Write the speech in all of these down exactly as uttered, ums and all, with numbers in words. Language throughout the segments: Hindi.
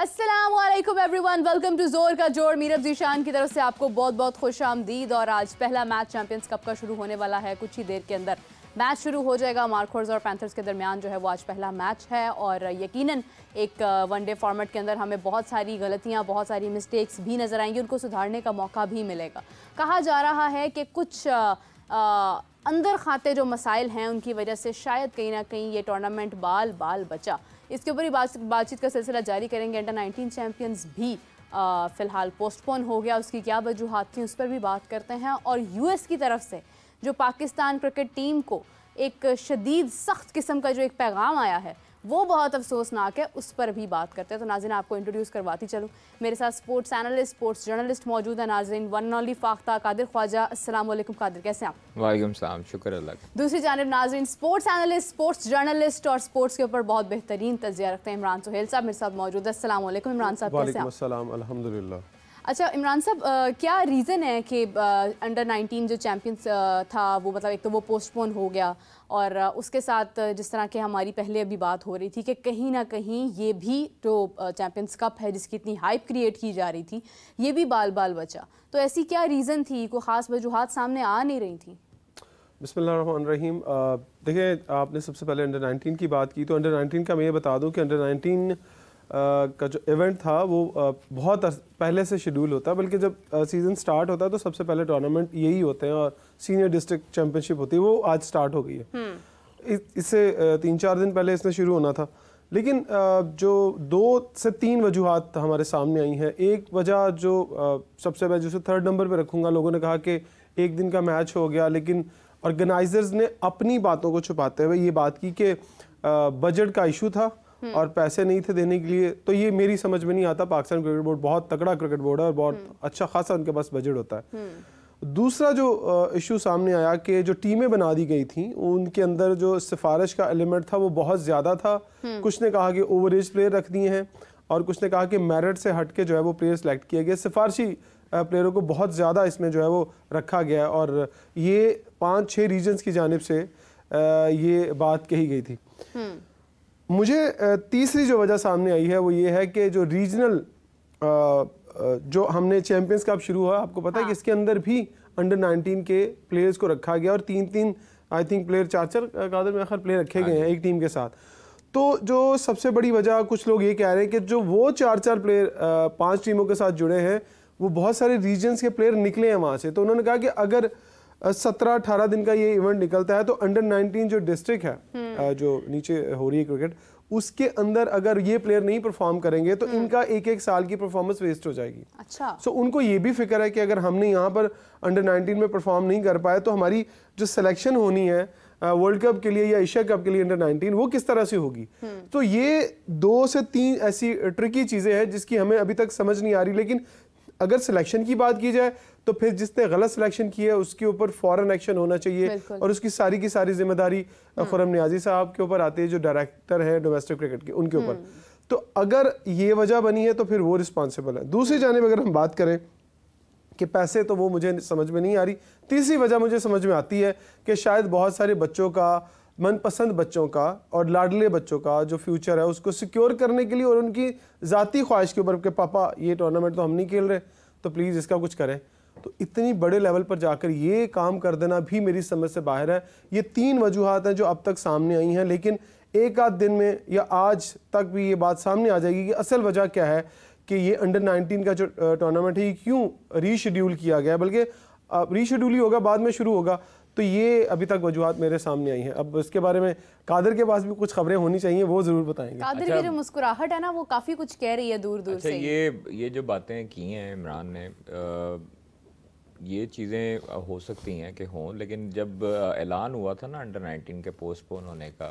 अस्सलाम वालेकुम एवरीवन, वेलकम टू जोर का जोर। मीरब जीशान की तरफ से आपको बहुत बहुत खुश आमदीद। और आज पहला मैच चैंपियंस कप का शुरू होने वाला है, कुछ ही देर के अंदर मैच शुरू हो जाएगा। मार्खोर्स और पैंथर्स के दरमियान जो है वो आज पहला मैच है। और यकीनन एक वनडे फॉर्मेट के अंदर हमें बहुत सारी गलतियां, बहुत सारी मिस्टेक्स भी नज़र आएंगी, उनको सुधारने का मौका भी मिलेगा। कहा जा रहा है कि कुछ आ, आ, अंदर खाते जो मसाइल हैं उनकी वजह से शायद कहीं ना कहीं ये टूर्नामेंट बाल बाल बचा। इसके ऊपर ही बातचीत का सिलसिला जारी करेंगे। अंडर नाइनटीन चैम्पियंस भी फ़िलहाल पोस्टपोन हो गया, उसकी क्या वजूहत थी उस पर भी बात करते हैं। और यूएस की तरफ से जो पाकिस्तान क्रिकेट टीम को एक शदीद सख्त किस्म का जो एक पैगाम आया है वो बहुत अफसोसनाक है, उस पर भी बात करते हैं। तो नाज़रीन आपको इंट्रोड्यूस करवाती चलूँ, मेरे साथ स्पोर्ट्स एनालिस्ट, स्पोर्ट्स जर्नलिस्ट मौजूद है नाज़रीन, one and only Fakhta Qadir Khwaja. अस्सलाम वालेकुम कादिर, कैसे हैं आप? वालेकुम सलाम, शुक्र अल्लाह का। दूसरी जानब नाज़रीन स्पोर्ट्स एनालिस्ट, स्पोर्ट्स जर्नलिस्ट और स्पोर्ट्स के ऊपर बहुत बेहतरीन तजिया रखते हैं इमरान सुहेल साहब, मेरे साथ मौजूद है। अस्सलाम वालेकुम इमरान साहब, कैसे हैं? अल्हम्दुलिल्लाह। अच्छा इमरान साहब, क्या रीज़न है कि अंडर नाइनटीन जो चैम्पियंस था वो मतलब एक तो वो पोस्टपोन हो गया, और उसके साथ जिस तरह के हमारी पहले अभी बात हो रही थी कि कहीं ना कहीं ये भी जो चैम्पियंस कप है जिसकी इतनी हाइप क्रिएट की जा रही थी ये भी बाल बाल बचा, तो ऐसी क्या रीज़न थी? कोई ख़ास वजूहत सामने आ नहीं रही थी? बिस्मिल्लाहिर्रहमानिर्रहीम। देखिए आपने सबसे पहले अंडर नाइनटीन की बात की, तो अंडर नाइनटीन का मैं ये बता दूँ कि अंडर नाइनटीन का जो इवेंट था वो बहुत पहले से शेड्यूल होता है, बल्कि जब सीज़न स्टार्ट होता है तो सबसे पहले टूर्नामेंट यही होते हैं। और सीनियर डिस्ट्रिक्ट चैम्पियनशिप होती है वो आज स्टार्ट हो गई है, इससे तीन चार दिन पहले इसने शुरू होना था। लेकिन जो दो से तीन वजूहत हमारे सामने आई हैं। एक वजह जो सबसे पहले जिसे थर्ड नंबर पर रखूँगा, लोगों ने कहा कि एक दिन का मैच हो गया, लेकिन ऑर्गेनाइज़र्स ने अपनी बातों को छुपाते हुए ये बात की कि बजट का इशू था और पैसे नहीं थे देने के लिए। तो ये मेरी समझ में नहीं आता, पाकिस्तान क्रिकेट बोर्ड बहुत तगड़ा क्रिकेट बोर्ड है और बहुत अच्छा खासा उनके पास बजट होता है। दूसरा जो इशू सामने आया कि जो टीमें बना दी गई थी उनके अंदर जो सिफारिश का एलिमेंट था वो बहुत ज़्यादा था। कुछ ने कहा कि ओवर एज प्लेयर रख दिए हैं और कुछ ने कहा कि मेरिट से हट के जो है वो प्लेयर सेलेक्ट किए गए, सिफारशी प्लेयरों को बहुत ज़्यादा इसमें जो है वो रखा गया है। और ये पाँच छः रीजन्स की जानिब से ये बात कही गई थी। मुझे तीसरी जो वजह सामने आई है वो ये है कि जो रीजनल जो हमने चैम्पियंस कप शुरू हुआ, आपको पता है कि इसके अंदर भी अंडर नाइनटीन के प्लेयर्स को रखा गया और तीन तीन आई थिंक प्लेयर चार चार कादर में आखिर प्लेयर रखे गए हैं एक टीम के साथ। तो जो सबसे बड़ी वजह, कुछ लोग ये कह रहे हैं कि जो वो चार चार प्लेयर पाँच टीमों के साथ जुड़े हैं वो बहुत सारे रीजन्स के प्लेयर निकले हैं वहाँ से। तो उन्होंने कहा कि अगर सत्रह अठारह दिन का ये इवेंट निकलता है तो अंडर नाइनटीन जो डिस्ट्रिक्ट है जो नीचे हो रही है क्रिकेट, उसके अंदर अगर ये प्लेयर नहीं परफॉर्म करेंगे तो इनका एक एक साल की परफॉर्मेंस वेस्ट हो जाएगी। अच्छा, सो so, उनको ये भी फिक्र है कि अगर हमने यहाँ पर अंडर नाइनटीन में परफॉर्म नहीं कर पाए तो हमारी जो सिलेक्शन होनी है वर्ल्ड कप के लिए या एशिया कप के लिए अंडर नाइनटीन वो किस तरह से होगी। तो ये दो से तीन ऐसी ट्रिकी चीज़ें हैं जिसकी हमें अभी तक समझ नहीं आ रही। लेकिन अगर सिलेक्शन की बात की जाए तो फिर जिसने गलत सिलेक्शन किया है उसके ऊपर फौरन एक्शन होना चाहिए और उसकी सारी की सारी जिम्मेदारी खुर्रम नियाजी साहब के ऊपर आती है जो डायरेक्टर हैं डोमेस्टिक क्रिकेट के, उनके ऊपर। तो अगर ये वजह बनी है तो फिर वो रिस्पॉन्सिबल है। दूसरी जानिब अगर हम बात करें कि पैसे, तो वो मुझे समझ में नहीं आ रही। तीसरी वजह मुझे समझ में आती है कि शायद बहुत सारे बच्चों का, मनपसंद बच्चों का और लाडले बच्चों का जो फ्यूचर है उसको सिक्योर करने के लिए और उनकी ज़ाती ख्वाहिश के ऊपर कि पापा ये टूर्नामेंट तो हम नहीं खेल रहे तो प्लीज़ इसका कुछ करें, तो इतनी बड़े लेवल पर जाकर ये काम कर देना भी मेरी समझ से बाहर है। ये तीन वजूहत हैं जो अब तक सामने आई हैं, लेकिन एक आध दिन में या आज तक भी ये बात सामने आ जाएगी कि असल वजह क्या है कि ये अंडर नाइनटीन का जो टूर्नामेंट है ये क्यों रीशेड्यूल किया गया, बल्कि रीशेड्यूल ही होगा बाद में शुरू होगा। तो ये अभी तक वजूहत मेरे सामने आई हैं। अब इसके बारे में कादिर के पास भी कुछ खबरें होनी चाहिए, वो जरूर बताएंगे। कादिर की अच्छा, जो मुस्कुराहट है ना वो काफ़ी कुछ कह रही है दूर दूर अच्छा, से। ये ये जो बातें की हैं इमरान ने, ये चीज़ें हो सकती हैं कि हों, लेकिन जब ऐलान हुआ था ना अंडर नाइनटीन के पोस्टपोन होने का,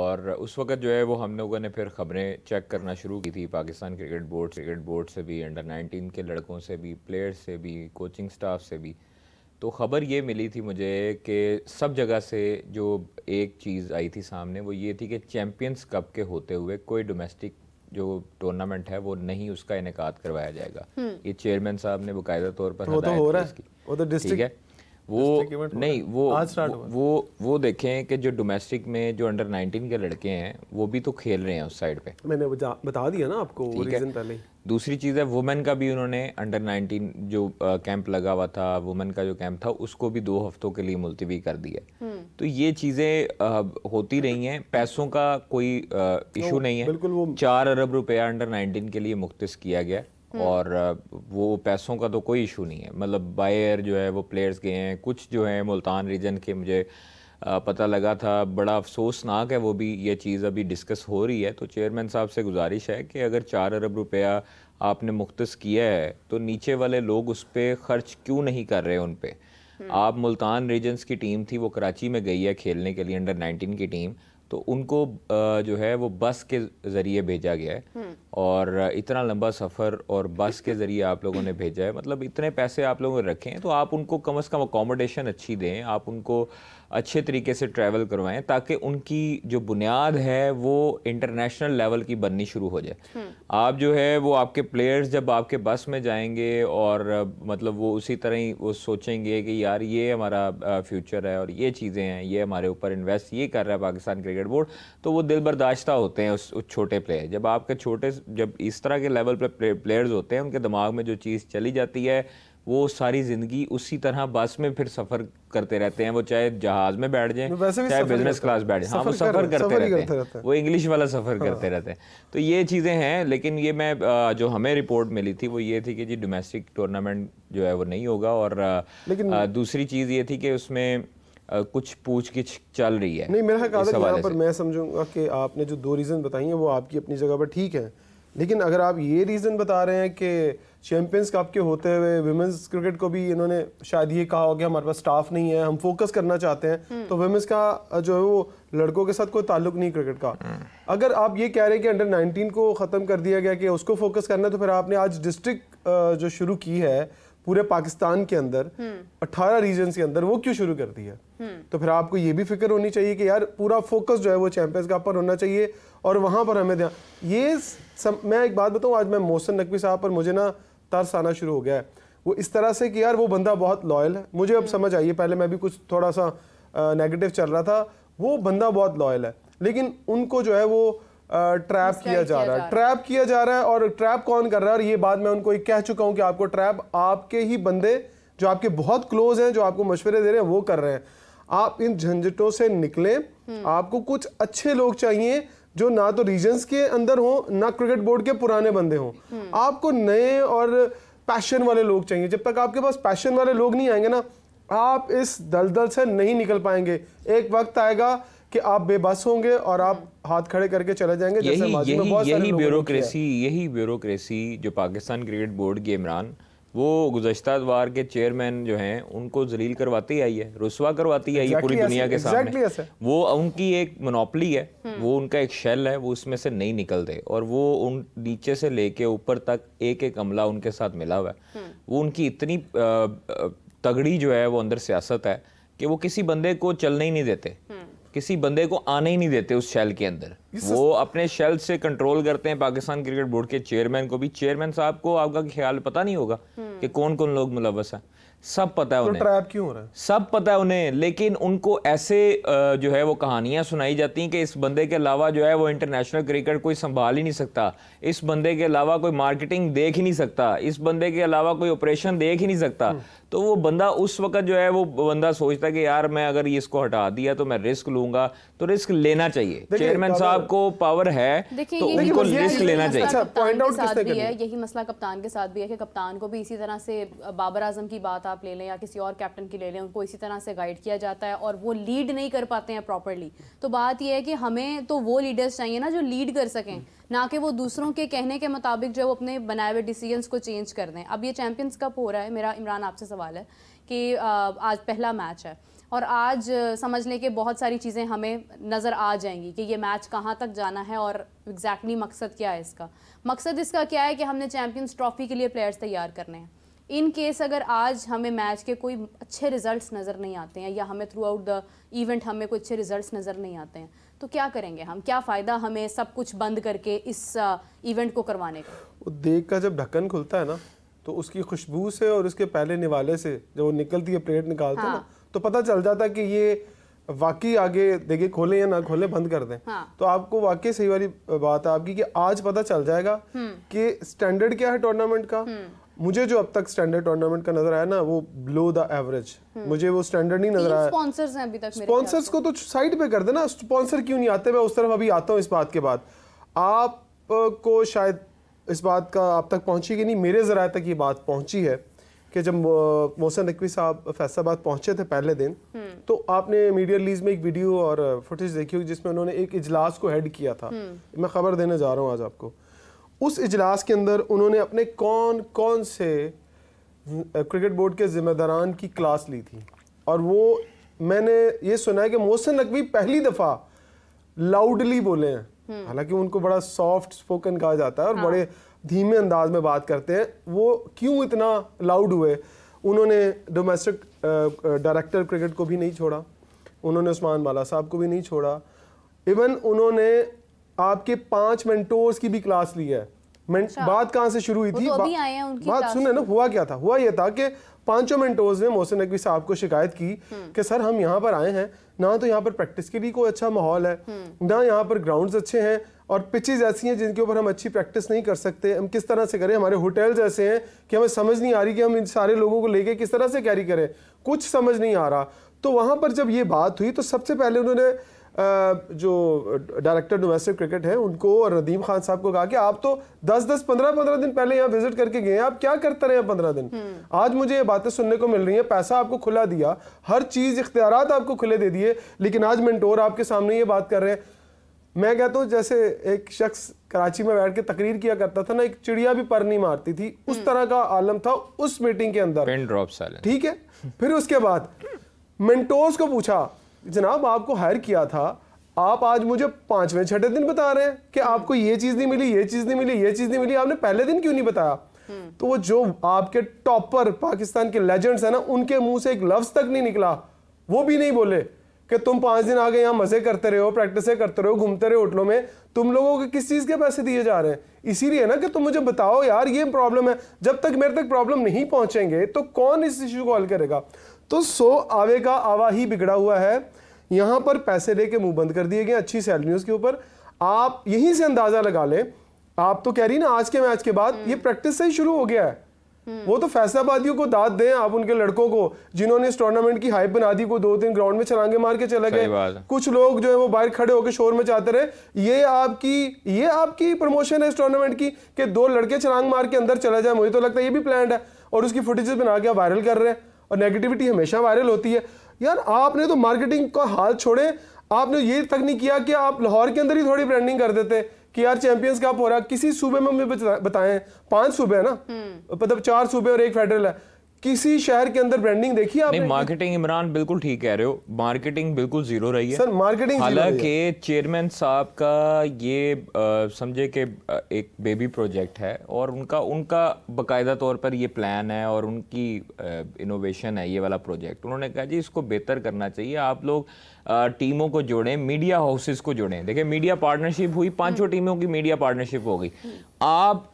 और उस वक्त जो है वो हम लोगों ने फिर खबरें चेक करना शुरू की थी, Pakistan cricket board cricket board से भी, अंडर नाइनटीन के लड़कों से भी, प्लेयर्स से भी, कोचिंग स्टाफ से भी। तो ख़बर ये मिली थी मुझे कि सब जगह से जो एक चीज़ आई थी सामने वो ये थी कि चैम्पियंस कप के होते हुए कोई डोमेस्टिक जो टूर्नामेंट है वो नहीं, उसका इनेकाद करवाया जाएगा। ये चेयरमैन साहब ने बाकायदा तौर पर हदायत की, ठीक है। वो नहीं वो वो वो देखें कि जो डोमेस्टिक में जो अंडर नाइनटीन के लड़के हैं वो भी तो खेल रहे हैं उस साइड पे, मैंने बता दिया ना आपको रीजन पहले। दूसरी चीज़ है वुमेन का भी उन्होंने अंडर नाइनटीन जो कैंप लगा हुआ था, वुमेन का जो कैंप था उसको भी दो हफ्तों के लिए मुलतवी कर दिया। तो ये चीज़ें होती रही हैं, पैसों का कोई इशू नहीं है। चार अरब रुपया अंडर नाइनटीन के लिए मुख्तस किया गया और वो पैसों का तो कोई इशू नहीं है, मतलब बायर जो है वो प्लेयर्स गए हैं, कुछ जो है मुल्तान रीजन के मुझे पता लगा था, बड़ा अफसोसनाक है वो भी। ये चीज़ अभी डिस्कस हो रही है तो चेयरमैन साहब से गुजारिश है कि अगर चार अरब रुपया आपने मुख्तस किया है तो नीचे वाले लोग उस पर ख़र्च क्यों नहीं कर रहे उन पर। आप मुल्तान रीजन्स की टीम थी वो कराची में गई है खेलने के लिए, अंडर नाइनटीन की टीम, तो उनको जो है वो बस के ज़रिए भेजा गया है और इतना लंबा सफ़र और बस के ज़रिए आप लोगों ने भेजा है, मतलब इतने पैसे आप लोगों ने रखे हैं तो आप उनको कम से कम अकोमोडेशन अच्छी दें, आप उनको अच्छे तरीके से ट्रैवल करवाएं ताकि उनकी जो बुनियाद है वो इंटरनेशनल लेवल की बननी शुरू हो जाए। आप जो है वो आपके प्लेयर्स जब आपके बस में जाएंगे और मतलब वो उसी तरह ही वो सोचेंगे कि यार ये हमारा फ्यूचर है और ये चीज़ें हैं, ये हमारे ऊपर इन्वेस्ट ये कर रहा है पाकिस्तान क्रिकेट बोर्ड, तो वो दिल बर्दाश्ता होते हैं उस, उस छोटे प्लेयर। जब आपके छोटे जब इस तरह के लेवल पर प्ले, प्लेयर्स होते हैं उनके दिमाग में जो चीज़ चली जाती है वो सारी ज़िंदगी उसी तरह बस में फिर सफ़र करते रहते हैं, वो चाहे जहाज़ में बैठ जाएं चाहे बिजनेस क्लास बैठ जाएं, हाँ वो सफ़र करते रहते हैं, वो इंग्लिश वाला सफ़र करते रहते हैं। तो ये चीज़ें हैं, लेकिन ये मैं जो हमें रिपोर्ट मिली थी वो ये थी कि जी डोमेस्टिक टूर्नामेंट जो है वो नहीं होगा, और दूसरी चीज़ ये थी कि उसमें Uh, कुछ पूछ गिछ चल रही है। नहीं मेरा ख्याल है यहाँ पर मैं समझूंगा कि आपने जो दो रीज़न बताई हैं वो आपकी अपनी जगह पर ठीक है, लेकिन अगर आप ये रीज़न बता रहे हैं कि चैम्पियंस कप के होते हुए विमेंस क्रिकेट को भी इन्होंने शायद ये कहा हो कि हमारे पास स्टाफ नहीं है, हम फोकस करना चाहते हैं, तो विमेंस का जो है वो लड़कों के साथ कोई ताल्लुक नहीं क्रिकेट का। अगर आप ये कह रहे हैं कि अंडर नाइनटीन को ख़त्म कर दिया गया कि उसको फोकस करना है, तो फिर आपने आज डिस्ट्रिक्ट जो शुरू की है पूरे पाकिस्तान के अंदर अट्ठारह रीजन के अंदर वो क्यों शुरू कर दिया? तो फिर आपको ये भी फिक्र होनी चाहिए कि यार पूरा फोकस जो है वो चैंपियंस कप पर होना चाहिए और वहाँ पर हमें ध्यान। ये सम, मैं एक बात बताऊँ, आज मैं मोहसिन नकवी साहब पर मुझे ना तरस आना शुरू हो गया है, वो इस तरह से कि यार वो बंदा बहुत लॉयल है। मुझे अब समझ आई है, पहले मैं भी कुछ थोड़ा सा नेगेटिव चल रहा था, वो बंदा बहुत लॉयल है लेकिन उनको जो है वो ट्रैप किया जा रहा है, ट्रैप किया जा रहा है। और ट्रैप कौन कर रहा है? और ये बात मैं उनको कह चुका हूँ कि आपको ट्रैप आपके ही बंदे जो आपके बहुत क्लोज हैं, जो आपको मशवरे दे रहे हैं, वो कर रहे हैं। आप इन झंझटों से निकलें, आपको कुछ अच्छे लोग चाहिए जो ना तो रीजन्स के अंदर हों ना क्रिकेट बोर्ड के पुराने बंदे हों, आपको नए और पैशन वाले लोग चाहिए। जब तक आपके पास पैशन वाले लोग नहीं आएंगे ना, आप इस दलदल से नहीं निकल पाएंगे। एक वक्त आएगा कि आप बेबस होंगे और आप हाथ खड़े करके चले जाएंगे। जैसे यही में बहुत यही ब्यूरोक्रेसी यही ब्यूरोक्रेसी जो पाकिस्तान क्रिकेट बोर्ड के इमरान वो गुज़श्ता बार के चेयरमैन जो हैं उनको जलील करवाती आई है, रुसवा करवाती आई है पूरी दुनिया के सामने। वो उनकी एक मोनोपली है, वो उनका एक शेल है, वो उसमें से नहीं निकलते और वो उन नीचे से लेके ऊपर तक एक एक अमला उनके साथ मिला हुआ है। वो उनकी इतनी तगड़ी जो है वो अंदर सियासत है कि वो किसी बंदे को चलने ही नहीं देते, किसी बंदे को आने ही नहीं देते उस शेल के अंदर। वो अपने शेल से कंट्रोल करते हैं पाकिस्तान क्रिकेट बोर्ड के चेयरमैन को भी। चेयरमैन साहब को आपका ख्याल पता नहीं होगा कि कौन कौन लोग मुलव्वस हैं, सब पता है उन्हें, तो ट्रैप क्यों हो रहा है सब पता है उन्हें, लेकिन उनको ऐसे जो है वो कहानियां सुनाई जाती हैं कि इस बंदे के अलावा जो है वो इंटरनेशनल क्रिकेट कोई संभाल ही नहीं सकता, इस बंदे के अलावा कोई मार्केटिंग देख ही नहीं सकता, इस बंदे के अलावा कोई ऑपरेशन देख ही नहीं सकता। तो वो बंदा उस वक्त जो है वो बंदा सोचता है कि यार मैं अगर ये इसको हटा दिया तो मैं रिस्क लूंगा, तो रिस्क लेना चाहिए। चेयरमैन साहब को पावर है तो उनको रिस्क लेना चाहिए। यही मसला कप्तान के साथ भी है कि कप्तान को भी इसी तरह से बाबर आजम की बात आप ले लें या किसी और कैप्टन की ले लें, उनको इसी तरह से गाइड किया जाता है और वो लीड नहीं कर पाते हैं प्रॉपर्ली। तो बात ये है कि हमें तो वो लीडर्स चाहिए ना जो लीड कर सकें, ना कि वो दूसरों के कहने के मुताबिक जो अपने बनाए हुए डिसीजंस को चेंज कर दें। अब ये चैंपियंस कप हो रहा है, मेरा इमरान आपसे सवाल है कि आज पहला मैच है और आज समझ लें कि बहुत सारी चीज़ें हमें नज़र आ जाएंगी कि ये मैच कहाँ तक जाना है और एग्जैक्टली मकसद क्या है इसका। मकसद इसका क्या है कि हमने चैंपियंस ट्रॉफी के लिए प्लेयर्स तैयार करने हैं। इन केस अगर आज हमें मैच के कोई अच्छे रिजल्ट्स नज़र नहीं आते हैं या हमें थ्रू आउट द इवेंट हमें कोई अच्छे रिजल्ट्स नज़र नहीं आते हैं तो क्या करेंगे हम? क्या फ़ायदा हमें सब कुछ बंद करके इस इवेंट को करवाने का? वो देख का जब ढक्कन खुलता है ना तो उसकी खुशबू से और उसके पहले निवाले से जब वो निकलती है प्लेट निकालते हैं हाँ। तो पता चल जाता है कि ये वाकई आगे देखे खोले या ना खोले बंद कर दें हाँ। तो आपको वाकई सही वाली बात है आपकी कि आज पता चल जाएगा कि स्टैंडर्ड क्या है टूर्नामेंट का। मुझे जो अब तक स्टैंडर्ड टूर्नामेंट का नजर आया ना वो बिलो द एवरेज, मुझे वो स्टैंडर्ड नहीं नजर आया। स्पॉन्सर्स हैं अभी तक, स्पॉन्सर्स को तो साइड पे कर देना, स्पॉन्सर क्यों नहीं आते, मैं उस तरफ अभी आता हूँ। इस बात के बाद आपको शायद इस बात का आप तक पहुंची कि नहीं, मेरे ज़राए तक ये बात पहुंची है कि जब मोहसिन नकवी साहब फैसलाबाद पहुंचे थे पहले दिन तो आपने मीडिया रिलीज में एक वीडियो और फुटेज देखी होगी जिसमें उन्होंने एक इजलास को हेड किया था। मैं खबर देने जा रहा हूं आज आपको। उस इजलास के अंदर उन्होंने अपने कौन कौन से क्रिकेट बोर्ड के जिम्मेदारान की क्लास ली थी और वो मैंने ये सुना है कि मोहसिन नकवी पहली दफ़ा लाउडली बोले हैं। हालांकि उनको बड़ा सॉफ्ट स्पोकन कहा जाता है और हाँ। बड़े धीमे अंदाज में बात करते हैं, वो क्यों इतना लाउड हुए। उन्होंने डोमेस्टिक डायरेक्टर क्रिकेट को भी नहीं छोड़ा, उन्होंने उस्मान वाला साहब को भी नहीं छोड़ा, इवन उन्होंने आपके पांच मेंटोर्स की भी क्लास ली है। बात कहाँ से शुरू हुई थी, तो बा, आए उनकी बात सुने ना। हुआ क्या था, हुआ यह था कि पांचों मेंटोर्स ने मोहसिन नकवी साहब को शिकायत की कि सर हम यहाँ पर आए हैं, ना तो यहाँ पर प्रैक्टिस के लिए कोई अच्छा माहौल है, ना यहाँ पर ग्राउंड्स अच्छे हैं और पिचेज ऐसी हैं जिनके ऊपर हम अच्छी प्रैक्टिस नहीं कर सकते। हम किस तरह से करें, हमारे होटल्स ऐसे हैं कि हमें समझ नहीं आ रही कि हम इन सारे लोगों को लेके किस तरह से कैरी करें, कुछ समझ नहीं आ रहा। तो वहाँ पर जब ये बात हुई तो सबसे पहले उन्होंने जो डायरेक्टर डोमेस्टिक क्रिकेट है उनको और नदीम खान साहब को कहा कि आप तो दस दस पंद्रह पंद्रह दिन पहले यहाँ विजिट करके गए हैं, आप क्या करते रहे हैं पंद्रह दिन। आज मुझे ये बातें सुनने को मिल रही हैं, पैसा आपको खुला दिया, हर चीज़ इख्तियारात आपको खुले दे दिए, लेकिन आज मेंटोर आपके सामने ये बात कर रहे हैं। मैं कहता हूँ जैसे एक शख्स कराची में बैठ के तकरीर किया करता था ना, एक चिड़िया भी पर नहीं मारती थी, उस तरह का आलम था उस मीटिंग के अंदर। ठीक है, फिर उसके बाद मेंटोर्स को पूछा जनाब आपको हायर किया था, आप आज मुझे पांचवें छठे दिन बता रहे हैं कि आपको ये चीज़ नहीं मिली, ये चीज़ नहीं मिली, ये चीज़ नहीं मिली, आपने पहले दिन क्यों नहीं बताया। तो वो जो आपके टॉपर पाकिस्तान के लेजेंड्स हैं ना, उनके मुंह से एक लफ्ज़ तक नहीं निकला, वो भी नहीं बोले कि तुम पाँच दिन आगे यहाँ मज़े करते रहे हो, प्रैक्टिसें करते रहे हो, घूमते रहे होटलों में, तुम लोगों को किस चीज़ के पैसे दिए जा रहे हैं। इसीलिए ना कि तुम मुझे बताओ यार ये प्रॉब्लम है, जब तक मेरे तक प्रॉब्लम नहीं पहुँचेंगे तो कौन इस इशू को हल करेगा। तो सो आवे का आवा ही बिगड़ा हुआ है, यहाँ पर पैसे लेके मुंह बंद कर दिए गए अच्छी सैलरीज के ऊपर। आप यहीं से अंदाजा लगा लें, आप तो कह रही ना आज के मैच के बाद ये प्रैक्टिस से ही शुरू हो गया है। वो तो फैसलाबादियों को दाद दें आप, उनके लड़कों को जिन्होंने इस टूर्नामेंट की हाइप बना दी, को दो दिन ग्राउंड में छलांगे मार के चले गए, कुछ लोग जो है वो बाहर खड़े होकर शोर में चाहते रहे। ये आपकी ये आपकी प्रमोशन है इस टूर्नामेंट की कि दो लड़के छलांग मार के अंदर चले जाए। मुझे तो लगता है ये भी प्लान है और उसकी फुटेजेस बना के वायरल कर रहे हैं और नेगेटिविटी हमेशा वायरल होती है। यार आपने तो मार्केटिंग का हाल छोड़े, आपने ये तक नहीं किया कि आप लाहौर के अंदर ही थोड़ी ब्रांडिंग कर देते कि यार चैंपियंस कप हो रहा है। किसी सूबे में मुझे बताएं, पांच सूबे है ना, मतलब चार सूबे और एक फेडरल है, किसी शहर के अंदर ब्रांडिंग देखी आपने? नहीं, मार्केटिंग इमरान बिल्कुल ठीक कह रहे हो, मार्केटिंग बिल्कुल जीरो रही है सर, मार्केटिंग। हालांकि चेयरमैन साहब का ये समझे कि एक बेबी प्रोजेक्ट है और उनका उनका बाकायदा तौर पर ये प्लान है और उनकी इनोवेशन है ये वाला प्रोजेक्ट। उन्होंने कहा जी इसको बेहतर करना चाहिए, आप लोग टीमों को जोड़ें, मीडिया हाउसेस को जोड़ें। देखिए मीडिया पार्टनरशिप हुई, पाँचों टीमों की मीडिया पार्टनरशिप हो गई। आप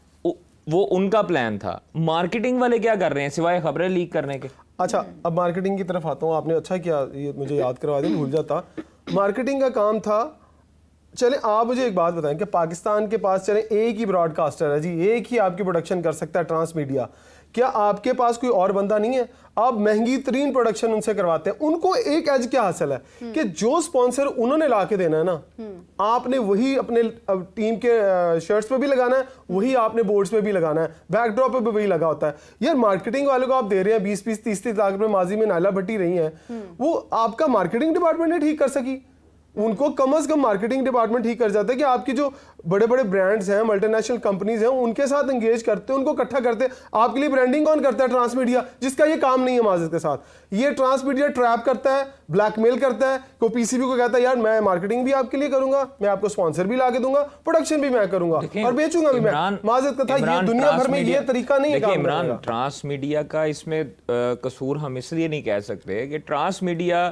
वो उनका प्लान था, मार्केटिंग वाले क्या कर रहे हैं सिवाय खबरें लीक करने के। अच्छा अब मार्केटिंग की तरफ आता हूँ, आपने अच्छा किया ये मुझे याद करवा दिया, भूल जाता। मार्केटिंग का काम था। चले आप मुझे एक बात बताएं कि पाकिस्तान के पास चले एक ही ब्रॉडकास्टर है जी, एक ही आपकी प्रोडक्शन कर सकता है ट्रांस मीडिया, क्या आपके पास कोई और बंदा नहीं है? आप महंगी तरीन प्रोडक्शन उनसे करवाते हैं, उनको एक एज क्या हासिल है कि जो स्पॉन्सर उन्होंने ला के देना है ना, आपने वही अपने टीम के शर्ट्स पे भी लगाना है, वही आपने बोर्ड्स पे भी लगाना है, बैकड्रॉप पे भी वही लगा होता है। यार मार्केटिंग वाले को आप दे रहे हैं बीस बीस तीस तीस लाख रुपए, माजी में नाला भट्टी रही है, वो आपका मार्केटिंग डिपार्टमेंट ने ठीक कर सकी? उनको कम अज कम मार्केटिंग डिपार्टमेंट ठीक कर जाता है कि आपकी जो बड़े बड़े ब्रांड्स हैं, मल्टीनेशनल कंपनीज हैं, उनके साथ एंगेज करते हैं, उनको इकट्ठा करते हैं। आपके लिए ब्रांडिंग कौन करता है? ट्रांसमीडिया, जिसका ये काम नहीं है माजद के साथ। ये ट्रांसमीडिया ट्रैप करता है, ब्लैकमेल करता है, को पीसीबी को कहता है यार मैं मार्केटिंग भी आपके लिए करूंगा, मैं आपको स्पॉन्सर भी ला के दूंगा, प्रोडक्शन भी मैं करूंगा और बेचूंगा भी मैं। माजद का था ये दुनिया भर में ये तरीका नहीं है। इमरान ट्रांसमीडिया का इसमें कसूर हम इसलिए नहीं कह सकते कि ट्रांसमीडिया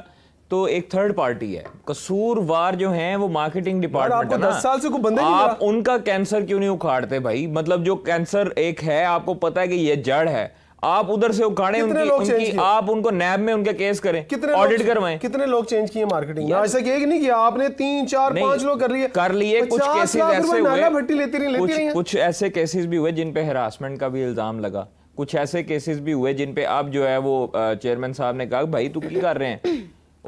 तो एक थर्ड पार्टी है, कसूरवार जो हैं वो मार्केटिंग डिपार्टमेंट है ना। दस साल से कोई बंदा नहीं, आप उनका कैंसर क्यों नहीं उखाड़ते भाई? मतलब जो कैंसर एक है, आपको पता है कि ये जड़ है, आप उधर से उखाड़े उनकी, उनकी आप उनको नैब में उनके केस करें, ऑडिट करवाएं। कितने लोग चेंज किए मार्केटिंग? ऐसा कि नहीं किया आपने, तीन चार पांच लोग कर लिए कर लिए कुछ केसेस ऐसे हुए, कुछ ऐसे केसेस भी हुए जिन पे हेरासमेंट का भी इल्जाम लगा, कुछ ऐसे केसेस भी हुए जिन पे अब जो है वो चेयरमैन साहब ने कहा भाई तू क्या कर रहे हैं,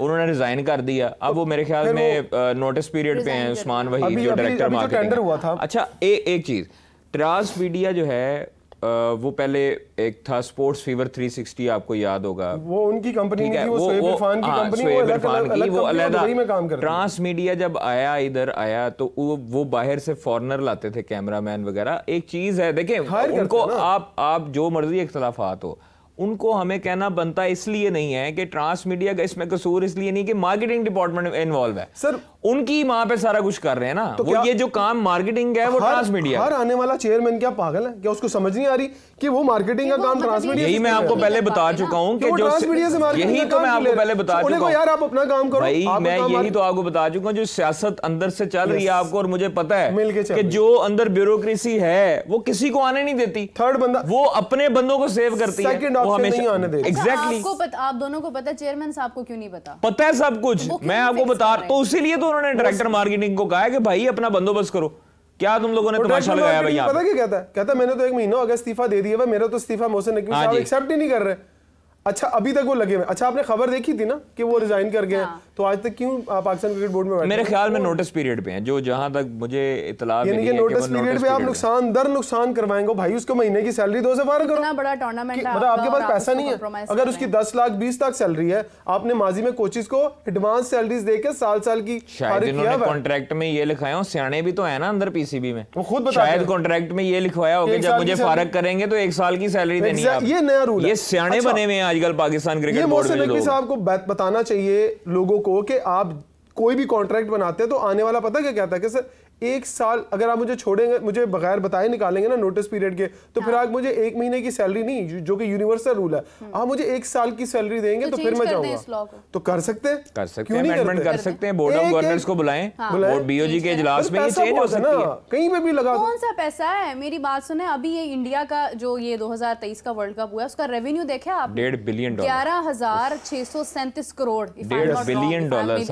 उन्होंने रिजाइन कर दिया। अब वो मेरे ख्याल में नोटिस पीरियड पे हैं उस्मान वहीद जो डायरेक्टर मार्केटिंग हुआ था। अच्छा एक चीज, ट्रांसमीडिया जो है वो पहले एक था स्पोर्ट्स फीवर थ्री सिक्सटी, आपको याद होगा, वो उनकी कंपनी थी, वो शोएब इरफान की कंपनी, वो इरफान की, वो अलग में काम करते। ट्रांसमीडिया जब आया इधर आया तो वो बाहर से फॉरनर लाते थे, कैमरामैन वगैरह। एक चीज है देखें, उनको आप आप जो मर्जी इख्तलाफात हो, उनको हमें कहना बनता इसलिए नहीं है कि ट्रांसमीडिया का इसमें कसूर इसलिए नहीं कि मार्केटिंग डिपार्टमेंट इन्वॉल्व है। सर उनकी माँ पे सारा कुछ कर रहे हैं ना, तो वो ये जो काम मार्केटिंग है वो ट्रांसमीडिया। हर आने वाला चेयरमैन क्या पागल है क्या? उसको समझ नहीं आ रही कि वो मार्केटिंग का काम ट्रांसमीडिया, यही मैं आपको पहले बता चुका हूँ कि जो यही तो मैं आपको पहले बता चुका हूँ यार आप अपना काम करो भाई, मैं यही तो आपको बता चुका हूँ जो सियासत अंदर से चल रही है आपको और मुझे पता है कि जो अंदर ब्यूरोक्रेसी है वो किसी को आने नहीं देती, थर्ड बंदा वो अपने बंदों को सेव करती है। नहीं आने दे। exactly. आपको पत, आप दोनों को पता, चेयरमैन साहब को क्यों नहीं पता? पता है सब कुछ, मैं आपको बता, तो इसीलिए तो उन्होंने डायरेक्टर मार्केटिंग को कहा है कि भाई अपना बंदोबस्त करो। क्या तुम लोगों ने तमाशा लगाया भाई? पता क्या कहता है? कहता है मैंने तो एक महीना अगर इस्तीफा दे दिया, मेरा तो इस्तीफा मोहसिन नकवी साहब एक्सेप्ट ही नहीं कर रहे। अच्छा अभी तक वो लगे हुए। अच्छा आपने खबर देखी थी ना कि वो रिजाइन कर गए, तो आज तक क्यों पाकिस्तान क्रिकेट बोर्ड में? मेरे ख्याल में नोटिस पीरियड पे हैं, जो जहां तक मुझे इतला मिली है कि नोटिस पीरियड पे आप नुकसान दर नुकसान करवाएंगे भाई, उसको महीने की सैलरी दो से बारह करो। इतना बड़ा टूर्नामेंट है, मतलब आपके पास पैसा नहीं है। अगर उसकी दस लाख बीस लाख सैलरी है, आपने माजी में कोचेस को एडवांस सैलरीज देकर साल साल की, शायद इन्होंने कॉन्ट्रैक्ट में ये लिखाया हो, सियाने भी तो है ना अंदर पीसीबी में, वो खुद बताया शायद कॉन्ट्रैक्ट में ये लिखवाया होगा जब मुझे फारग करेंगे तो एक साल की सैलरी देनी है। ये नया रूल, ये सियाने बने हुए हैं आजकल पाकिस्तान क्रिकेट बोर्ड में। मोहसिन नकवी साहब को बताना चाहिए लोगों को कि आप कोई भी कॉन्ट्रैक्ट बनाते हैं तो आने वाला पता क्या कहता है कि सर एक साल अगर आप मुझे छोड़ेंगे, मुझे बगैर बताए निकालेंगे ना नोटिस पीरियड के, तो फिर आप मुझे एक महीने की सैलरी नहीं, जो कि यूनिवर्सल रूल है, आप मुझे एक साल की सैलरी देंगे तो, तो फिर मैं जाऊंगा। तो कर सकते हैं, कर सकते हैं, अमेंडमेंट कर सकते हैं, बोर्ड ऑफ गवर्नर्स को बुलाएं, बोर्ड बीओजी के इजलास में ये चेंज हो सकती है, कहीं पे भी लगा। कौन सा पैसा है? मेरी बात सुने, अभी ये इंडिया का जो ये दो हजार तेईस का वर्ल्ड कप हुआ, उसका रेवेन्यू देखा आप? डेढ़ बिलियन डॉलर, ग्यारह हजार छह सौ सैंतीस करोड़, डेढ़ बिलियन डॉलर,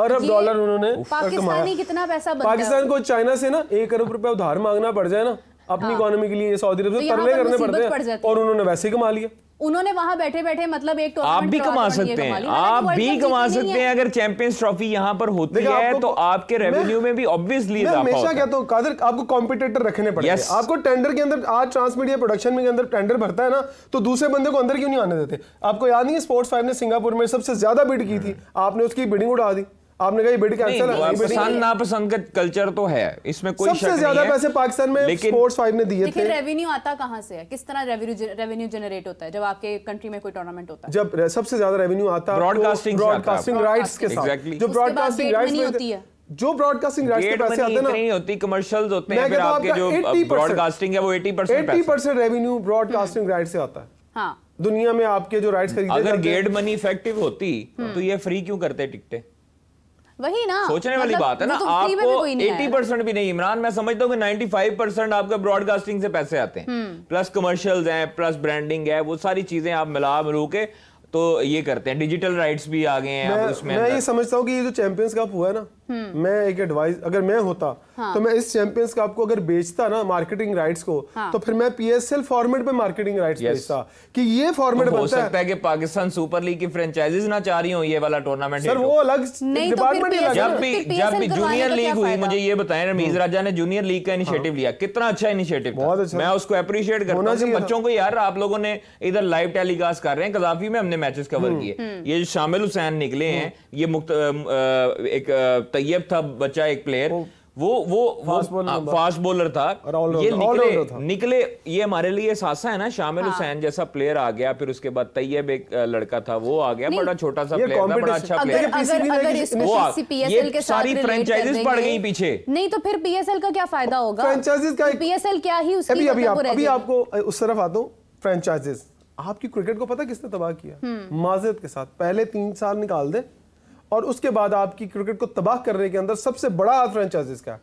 अरब डॉलर उन्होंने। पाकिस्तानी कितना पैसा बनता है? पाकिस्तान को चाइना से ना एक अरब रुपया उधार मांगना पड़ जाए ना अपनी इकोनॉमी के लिए, सऊदी अरब से तरले करने पड़ते हैं, और उन्होंने वैसे ही कमा लिया। उन्होंने वहां बैठे बैठे मतलब एक आप भी कमा सकते हैं, आप भी कमा सकते हैं। अगर चैंपियंस ट्रॉफी यहाँ पर होती है तो आपके रेवेन्यू में भी ऑब्वियसली हमेशा कहता हूँ कादर, आपको कॉम्पिटिटर रखने पड़ते हैं, आपको टेंडर के अंदर, आज ट्रांसमीडिया प्रोडक्शन में अंदर टेंडर भरता है ना, तो दूसरे बंदे को अंदर क्यों नहीं आने देते? आपको याद नहीं है स्पोर्ट्स फाइव ने सिंगापुर में सबसे ज्यादा बिड की थी, आपने उसकी बिडिंग उड़ा दी, आपने कहा बिड कैंसिल है। पसंद नापसंद का कल्चर तो है, इसमें कोई शक नहीं है। सबसे ज्यादा पैसे पाकिस्तान में स्पोर्ट्स फाइव ने दिए थे। लेकिन रेवेन्यू आता कहां से है? किस तरह रेवेन्यू जनरेट होता है जब आपके कंट्री में कोई टूर्नामेंट होता है? जब सबसे ज्यादा रेवेन्यू आता है ब्रॉडकास्टिंग ब्रॉडकास्टिंग राइट्स के साथ, जो ब्रॉडकास्टिंग राइट्स होती है, जो ब्रॉडकास्टिंग राइट्स के पैसे आते हैं ना, नहीं होती, कमर्शियल्स होते हैं, फिर आपके जो ब्रॉडकास्टिंग है वो अस्सी परसेंट रेवेन्यू ब्रॉडकास्टिंग राइट से आता है। हां, दुनिया में आपके जो राइट्स खरीदे, अगर गेट मनी इफेक्टिव होती तो ये फ्री क्यों करते टिकटें? वही ना सोचने वाली बात है ना। आपको अस्सी परसेंट भी नहीं, इमरान मैं समझता हूँ कि पचानवे परसेंट आपका ब्रॉडकास्टिंग से पैसे आते हैं, प्लस कमर्शियल्स हैं, प्लस ब्रांडिंग है, वो सारी चीजें आप मिला मिलू के तो ये करते हैं। डिजिटल राइट्स भी आ गए हैं उसमें। मैं ये समझता हूँ कि ये जो चैंपियंस कप हुआ है ना, मैं एक एडवाइस अगर मैं होता तो मैं इस चैंपियंस कप को अगर बेचता ना मार्केटिंग राइट्स को, तो फिर मैं पीएसएल फॉर्मेट पे मार्केटिंग राइट्स बेचता कि ये फॉर्मेट हो सकता है कि पाकिस्तान सुपर लीग की फ्रेंचाइजीज ना चाह रही हो ये वाला टूर्नामेंट। सर वो अलग डिपार्टमेंट है। जब भी जब भी जूनियर लीग हुई, मुझे ये बताएं रमीज राजा ने जूनियर लीग का इनिशिएटिव लिया, कितना अच्छा इनिशिएटिव, मैं उसको अप्रिशिएट करता हूं। बच्चों को यार आप लोगों ने इधर लाइव टेलीकास्ट कर रहे हैं, कजाफी में हमने मैचेस कवर किए, ये जो शामिल हुसैन निकले हैं, ये एक तैयब था बच्चा, एक प्लेयर, वो वो फास्ट बॉलर था, ये निकले था। निकले ये हमारे लिए सासा है ना, शामिल हुसैन जैसा प्लेयर आ गया, फिर उसके बाद तैयब एक लड़का था वो आ गया, बड़ा छोटा सा प्लेयर था, बड़ा अच्छा प्लेयर था, ये सारी फ्रेंचाइजीज पड़ गई पीछे। नहीं तो फिर पीएसएल का क्या फायदा होगा? फ्रेंचाइजीज का पीएसएल क्या ही उसकी। अभी आपको उस तरफ आता हूँ, फ्रेंचाइजीज आपकी क्रिकेट को पता किसने तबाह किया? माजरत के साथ पहले तीन साल निकाल दें और उसके बाद आपकी क्रिकेट को तबाह करने के अंदर सबसे बड़ा हाथ फ्रेंचाइजीज का।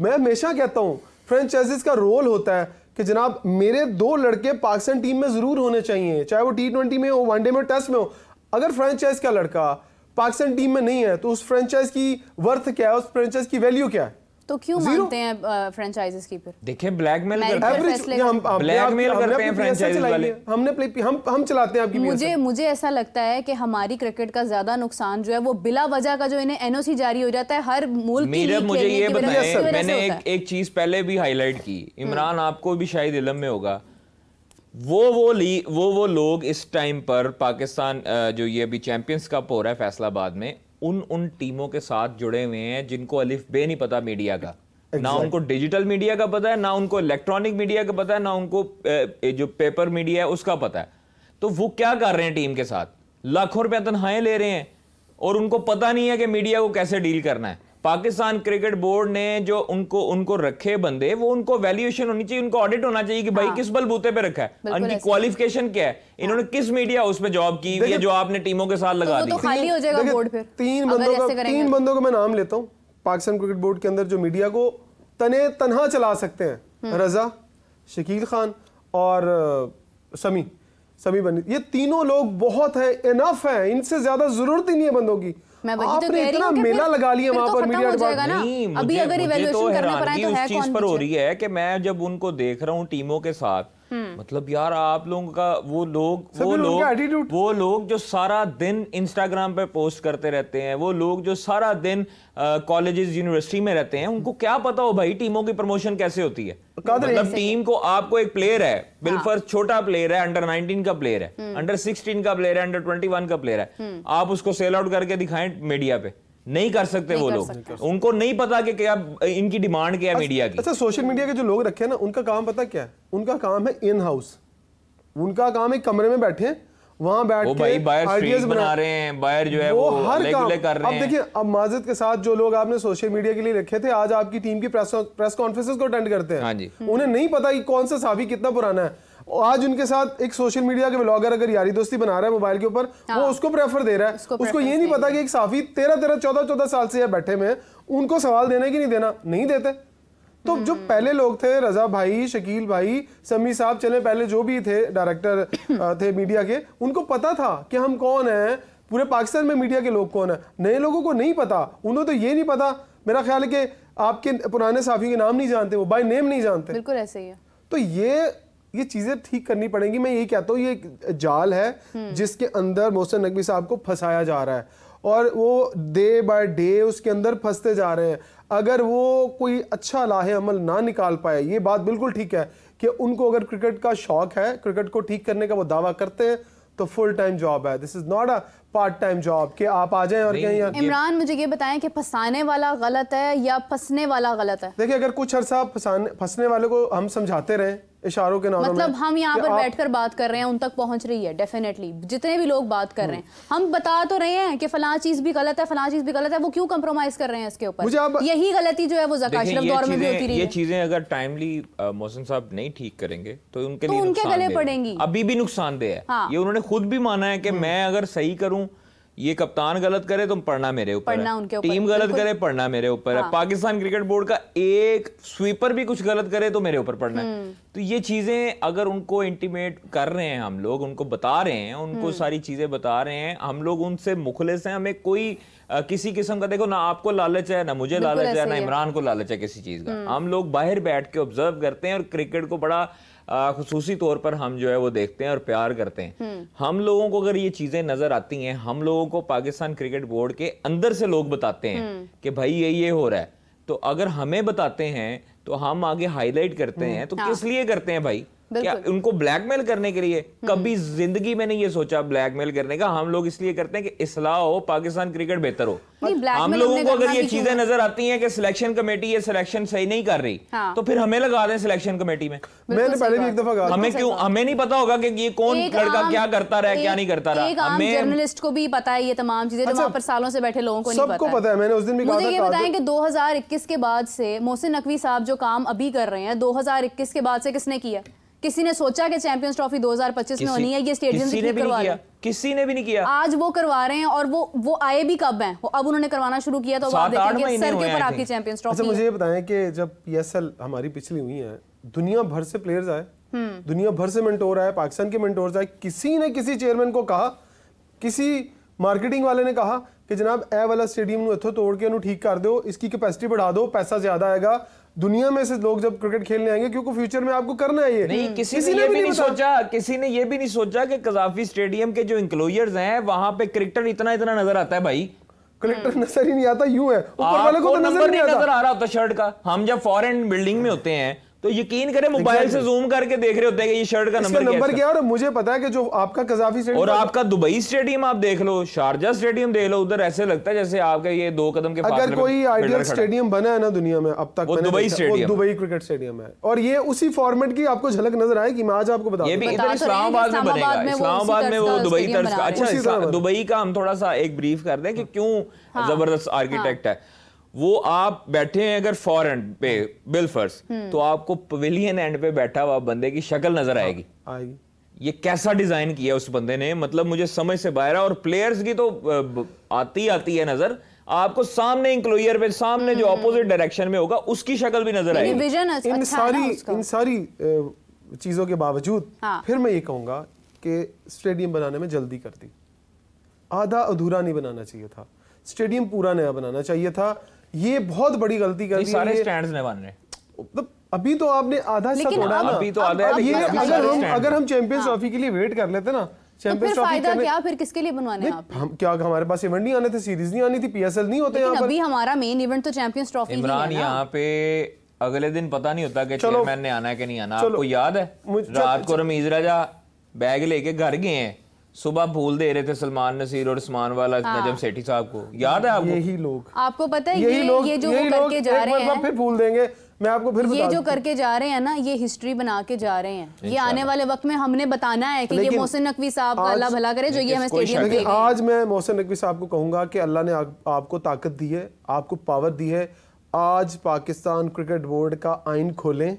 मैं हमेशा कहता हूँ फ्रेंचाइजीज का रोल होता है कि जनाब मेरे दो लड़के पाकिस्तान टीम में जरूर होने चाहिए, चाहे वो टी ट्वेंटी में हो, वनडे में, टेस्ट में हो। अगर फ्रेंचाइज का लड़का पाकिस्तान टीम में नहीं है तो उस फ्रेंचाइज की वर्थ क्या है, उस फ्रेंचाइज की वैल्यू क्या है? तो क्यों मानते हैं फ्रेंचाइजेस की? फिर देखिए ब्लैकमेल करते हैं, हम ब्लैकमेल करते हैं फ्रेंचाइजेस वाले। हमने प्ले हम हम चलाते हैं आपकी। मुझे मुझे ऐसा लगता है कि हमारी क्रिकेट का ज्यादा नुकसान जो है वो बिला वजह का जो इन्हें एनओसी जारी हो जाता है हर मुल्क की लीग। मुझे ये बताएं, मैंने एक एक चीज पहले भी हाईलाइट की, इमरान आपको भी शायद इल्म में होगा, वो वो ली वो वो लोग इस टाइम पर पाकिस्तान जो ये अभी चैंपियंस कप हो रहा है फैसलाबाद में, उन उन टीमों के साथ जुड़े हुए हैं जिनको अलिफ बे नहीं पता मीडिया का। exactly. ना उनको डिजिटल मीडिया का पता है, ना उनको इलेक्ट्रॉनिक मीडिया का पता है, ना उनको जो पेपर मीडिया है उसका पता है। तो वो क्या कर रहे हैं टीम के साथ? लाखों रुपया तनख्वाहें ले रहे हैं और उनको पता नहीं है कि मीडिया को कैसे डील करना है। पाकिस्तान क्रिकेट बोर्ड ने जो उनको उनको रखे बंदे, वो उनको वैल्यूएशन होनी चाहिए, उनको ऑडिट होना चाहिए कि भाई हाँ। किस बलबूते पे रखा है, उनकी क्वालिफिकेशन क्या है, इन्होंने किस मीडिया हाउस पे जॉब की ये जो आपने टीमों के साथ लगा दी। तीन बंदों का तीन बंदों का मैं नाम लेता हूँ पाकिस्तान क्रिकेट बोर्ड के अंदर जो मीडिया को तने तनहा चला सकते हैं, रजा, शकील खान और समी समी बनी। ये तीनों लोग बहुत है, इनफ है, इनसे ज्यादा जरूरत ही नहीं है बंदों की। मैं आपने तो इतना मेला लगा लिया वहाँ पर मीडिया नहीं। अभी अगर इवैल्यूएशन करना पड़ा तो है कौन पर हो रही है कि मैं जब उनको देख रहा हूँ टीमों के साथ, मतलब यार आप लोगों का वो लोग वो लोग वो लोग जो सारा दिन इंस्टाग्राम पे पोस्ट करते रहते हैं, वो लोग जो सारा दिन कॉलेजेस यूनिवर्सिटी में रहते हैं, उनको क्या पता हो भाई टीमों की प्रमोशन कैसे होती है। मतलब टीम को आपको एक प्लेयर है, बिलफर्ज छोटा प्लेयर है, अंडर नाइनटीन का प्लेयर है, अंडर सिक्सटीन का प्लेयर है, अंडर ट्वेंटी वन का प्लेयर है, आप उसको सेल आउट करके दिखाएं मीडिया पे, नहीं कर सकते वो लोग। उनको नहीं पता कि क्या इनकी डिमांड क्या है मीडिया की। अच्छा, सोशल मीडिया के जो लोग रखे हैं ना, उनका काम पता क्या है? उनका काम है इन हाउस, उनका काम है कमरे में बैठे हैं, वहां बैठ के भाई बायर आइडियाज बना रहे हैं, बायर जो है वो हर काम कर रहे हैं। अब देखिए, अब माजरत के साथ जो लोग आपने सोशल मीडिया के लिए रखे थे आज आपकी टीम की प्रेस प्रेस कॉन्फ्रेंसेस को अटेंड करते हैं, उन्हें नहीं पता कि कौन सा सावी कितना पुराना है। आज उनके साथ एक सोशल मीडिया के ब्लॉगर अगर यारी दोस्ती बना रहा है मोबाइल के ऊपर, हाँ। वो उसको प्रेफर दे रहा है, उसको, उसको ये नहीं पता कि एक साफी तेरह तेरह चौदह चौदह साल से बैठे में, उनको सवाल देने की नहीं देना नहीं देते। तो जो पहले लोग थे, रजा भाई, शकील भाई, समी साहब, चले पहले जो भी थे डायरेक्टर थे मीडिया के, उनको पता था कि हम कौन है, पूरे पाकिस्तान में मीडिया के लोग कौन है। नए लोगों को नहीं पता, उन्हें तो ये नहीं पता, मेरा ख्याल है कि आपके पुराने साफियों के नाम नहीं जानते, वो बाय नेम नहीं जानते। बिल्कुल ऐसे ही है। तो ये ये चीजें ठीक करनी पड़ेंगी। मैं ये कहता हूँ ये एक जाल है जिसके अंदर मोहसिन नकवी साहब को फंसाया जा रहा है और वो डे बाय डे उसके अंदर फंसते जा रहे हैं। अगर वो कोई अच्छा लाहे अमल ना निकाल पाए, ये बात बिल्कुल ठीक है कि उनको अगर क्रिकेट का शौक है, क्रिकेट को ठीक करने का वो दावा करते हैं, तो फुल टाइम जॉब है, this is not a part time job कि आप आ जाएं और कहीं। इमरान मुझे ये बताएं कि फंसाने वाला गलत है या फंसने वाला गलत है? देखिए, अगर कुछ अरसा फंसने वाले को हम समझाते रहें इशारों के नाम, मतलब हम यहाँ पर बैठकर बात कर रहे हैं, उन तक पहुंच रही है डेफिनेटली, जितने भी लोग बात कर रहे हैं हम बता तो रहे हैं कि फलां चीज भी गलत है, फलां चीज भी गलत है, वो क्यों कंप्रोमाइज कर रहे हैं इसके ऊपर? यही गलती जो है वो ज़कात शराब दौर में भी होती रही है। ये चीजें अगर टाइमली मोहसिन साहब नहीं ठीक करेंगे तो उनके लिए उनके गले पड़ेंगी, अभी भी नुकसानदेह है। ये उन्होंने खुद भी माना है कि मैं अगर सही करूँ, ये कप्तान गलत करे तो पढ़ना मेरे ऊपर, पढ़ना उनके ऊपर, टीम गलत करे पढ़ना मेरे ऊपर है, पाकिस्तान क्रिकेट बोर्ड का एक स्वीपर भी कुछ गलत करे तो मेरे ऊपर पढ़ना है। तो ये चीजें अगर उनको इंटीमेट कर रहे हैं हम लोग, उनको बता रहे हैं, उनको सारी चीजें बता रहे हैं, हम लोग उनसे मुखलिस हैं, हमें कोई आ, किसी किस्म का, देखो ना आपको लालच है, ना मुझे लालच है, ना इमरान को लालच है किसी चीज का। हम लोग बाहर बैठ के ऑब्जर्व करते हैं और क्रिकेट को बड़ा खुसूसी तौर पर हम जो है वो देखते हैं और प्यार करते हैं। हम लोगों को अगर ये चीजें नजर आती हैं, हम लोगों को पाकिस्तान क्रिकेट बोर्ड के अंदर से लोग बताते हैं कि भाई ये ये हो रहा है, तो अगर हमें बताते हैं तो हम आगे हाईलाइट करते हैं। तो किस लिए करते हैं भाई? क्या उनको ब्लैकमेल करने के लिए? कभी जिंदगी में नहीं ये सोचा ब्लैकमेल करने का। हम लोग इसलिए करते हैं कि इस्लाह हो, पाकिस्तान क्रिकेट बेहतर हो। हम लोगों को अगर ये चीजें नजर आती हैं कि सिलेक्शन कमेटी ये सिलेक्शन सही नहीं कर रही, हाँ। तो फिर हमें लगा दें सिलेक्शन कमेटी में। मैंने पहले भी एक दफा कहा, हमें क्यों हमें नहीं पता होगा कि ये कौन लड़का क्या करता रहा, क्या नहीं करता रहा। हमें जर्नलिस्ट को भी पता है ये तमाम चीजें, वहाँ पर सालों से बैठे लोगों को सबको पता है। मैंने उस दिन भी कहा, मुझे ये बताएं कि दो हजार इक्कीस के बाद से मोहसिन नकवी साहब जो काम अभी कर रहे हैं, दो हजार इक्कीस के बाद से किसने किया? किसी ने सोचा कि चैंपियंस ट्रॉफी दो हज़ार पच्चीस में होनी है, ये स्टेडियम से ठीक करवा रहे हैं, किसी ने भी नहीं किया, आज वो करवा रहे हैं। और वो वो आए भी कब हैं, अब उन्होंने करवाना शुरू किया, तो आप देखेंगे सर के ऊपर आपकी चैंपियंस ट्रॉफी। मुझे बताएं कि जब पीएसएल हमारी पिछली हुई है, दुनिया भर से प्लेयर्स आए, दुनिया भर से मेंटोर आए, पाकिस्तान के मेंटोर्स आए, किसी ने किसी चेयरमैन को कहा, किसी मार्केटिंग वाले ने कहा कि जनाब ए वाला स्टेडियम इत्थों तोड़ के ठीक कर दो, इसकी कैपेसिटी बढ़ा दो, पैसा ज्यादा आएगा, दुनिया में से लोग जब क्रिकेट खेलने आएंगे क्योंकि फ्यूचर में आपको करना है ये। नहीं, किसी, किसी ने, ने ये भी, भी नहीं सोचा, किसी ने ये भी नहीं सोचा कि कजाफी स्टेडियम के जो इंक्लोजर्स हैं वहां पे क्रिकेटर इतना इतना नजर आता है, भाई क्रिकेटर नजर ही नहीं आता, यूं है ऊपर वाले को नंबर नहीं नजर आ रहा होता शर्ट का। हम जब फॉरेन बिल्डिंग में होते हैं तो यकीन करें मोबाइल से जूम करके देख रहे होते हैं कि ये शर्ट का नंबर नंबर क्या है। और मुझे पता है कि जो आपका कजाफी स्टेडियम और आपका दुबई स्टेडियम आप देख लो, शारजा स्टेडियम देख लो, उधर ऐसे लगता है जैसे आपका ये दो कदम के फासले पे। अगर कोई आइडियल स्टेडियम बना है ना दुनिया में अब तक, वो Dubai stadium, Dubai cricket stadium है। और ये उसी फॉर्मेट की आपको झलक नजर आएगी, मैं आज आपको बता दूं, ये भी इधर इस्लामाबाद में बनेगा, इस्लामाबाद में वो दुबई तर्ज का। अच्छा, दुबई का हम थोड़ा सा एक ब्रीफ कर दें कि क्यों जबरदस्त आर्किटेक्ट है वो। आप बैठे हैं अगर फॉरेन पे बिलफर्स, तो आपको पवेलियन एंड पे बैठा हुआ बंदे की शक्ल नजर आएगी, आएगी। ये कैसा डिजाइन किया उस बंदे ने, मतलब मुझे समझ से बाहर है। और प्लेयर्स की तो आती आती है नजर, आपको सामने इंक्लोजर पे, सामने जो ऑपोजिट डायरेक्शन में होगा उसकी शक्ल भी नजर आएगी। इन सारी इन सारी चीजों के बावजूद फिर मैं ये कहूंगा कि स्टेडियम बनाने में जल्दी कर दी, आधा अधूरा नहीं बनाना चाहिए था, स्टेडियम पूरा नया बनाना चाहिए था। ये बहुत बड़ी गलती कर दी, सारे स्टैंड्स नए बन रहे हैं। अभी तो आपने आधा हिस्सा तोड़ा ना, अभी तो आधा ये अगर हम अगर हम चैंपियंस ट्रॉफी के लिए वेट कर लेते ना, चैंपियंस ट्रॉफी का क्या, फिर किसके लिए बनवाने हैं आप? हम क्या, हमारे पास इवेंट नहीं आने थे, सीरीज नहीं आनी थी, पीएसएल नहीं होते यहां पर। अभी हमारा मेन इवेंट तो चैंपियंस ट्रॉफी ही है। इमरान यहां पे अगले दिन पता नहीं होता कि चेयरमैन ने आना है कि नहीं आना। आपको याद है रात को रमीज राजा बैग लेके घर गए हैं, सुबह भूल दे रहे थे सलमान नसीर और उस्मान वाला नजम सेठी साहब को, याद है आपको? यही लोग, आपको पता है ये लोग, ये जो करके जा रहे हैं, फिर भूल देंगे, मैं आपको फिर ये जो करके जा रहे हैं ना, ये हिस्ट्री बना के जा रहे हैं। ये आने वाले वक्त में हमने बताना है कि ये मोहसिन नकवी साहब का अल्लाह भला करे जो ये हमें स्टेडियम दे। आज मैं मोहसिन नकवी साहब को कहूंगा कि अल्लाह ने आपको ताकत दी है, आपको पावर दी है, आज पाकिस्तान क्रिकेट बोर्ड का आइन खोलें,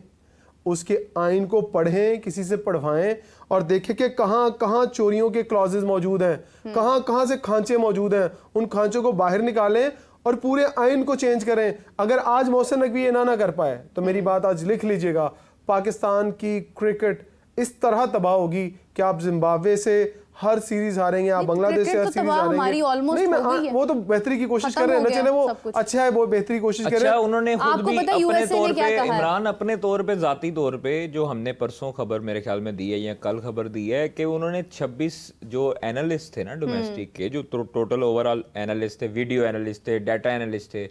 उसके आइन को पढ़ें, किसी से पढ़वाएं और देखें कि कहाँ कहाँ चोरियों के क्लॉजेज मौजूद हैं, कहाँ कहाँ से खांचे मौजूद हैं, उन खांचों को बाहर निकालें और पूरे आइन को चेंज करें। अगर आज मोहसिन नकवी ये ना ना कर पाए तो मेरी बात आज लिख लीजिएगा, पाकिस्तान की क्रिकेट इस तरह तबाह होगी कि आप जिम्बाब्वे से हर सीरीज हारेंगे, आप बांग्लादेश से हर सीरीज हारेंगे। नहीं, वो तो बेहतरी की कोशिश कर रहे हैं ना, चले वो अच्छा है, वो बेहतरी की कोशिश कर रहे हैं। उन्होंने खुद भी अपने तौर पे, इमरान अपने तौर पे, जाती तौर पे जो हमने परसों खबर मेरे ख्याल में दी है या कल खबर दी है कि उन्होंने छब्बीस जो एनालिस्ट थे ना डोमेस्टिक के, जो टोटल ओवरऑल एनालिस्ट थे, वीडियो एनालिस्ट थे, डाटा एनालिस्ट थे,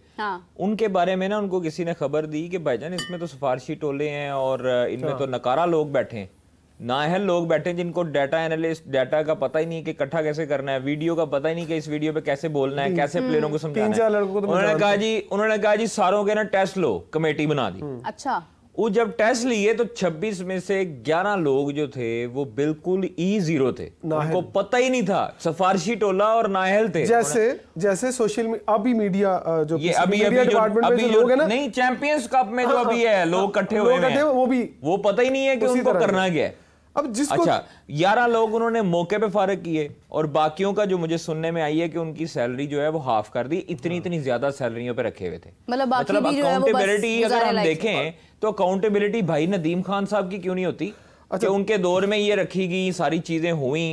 उनके बारे में ना उनको किसी ने खबर दी कि भाईजान इसमें तो सिफारशी टोले हैं और इनमें तो नकारा लोग बैठे हैं, नाहल लोग बैठे जिनको डाटा एनालिस्ट, डाटा का पता ही नहीं कि इकट्ठा कैसे करना है, वीडियो का पता ही नहीं कि इस वीडियो पे कैसे बोलना है, कैसे प्लेयरों को समझाना है। उन्होंने कहा जी उन्होंने कहा जी सारों के ना टेस्ट लो, कमेटी बना दी। अच्छा, वो जब टेस्ट लिए तो छब्बीस में से ग्यारह लोग जो थे वो बिल्कुल ई जीरो थे, उनको पता ही नहीं था, सिफारशी टोला और नाहल थे। जैसे जैसे सोशल मीडिया, अभी मीडिया जो नहीं, चैंपियंस कप में जो अभी है लोग इकट्ठे हुए हैं, वो भी वो पता ही नहीं है कि उनको करना क्या है। अब जिसको अच्छा ग्यारह लोग उन्होंने मौके पे फारग किए और बाकियों का जो मुझे सुनने में आई है कि उनकी सैलरी जो है वो हाफ कर दी, इतनी इतनी ज्यादा सैलरियों पे रखे हुए थे। मतलब अकाउंटेबिलिटी अगर हम देखें तो अकाउंटेबिलिटी भाई नदीम खान साहब की क्यों नहीं होती? अच्छा, उनके दौर में ये रखी गई सारी चीजें हुई,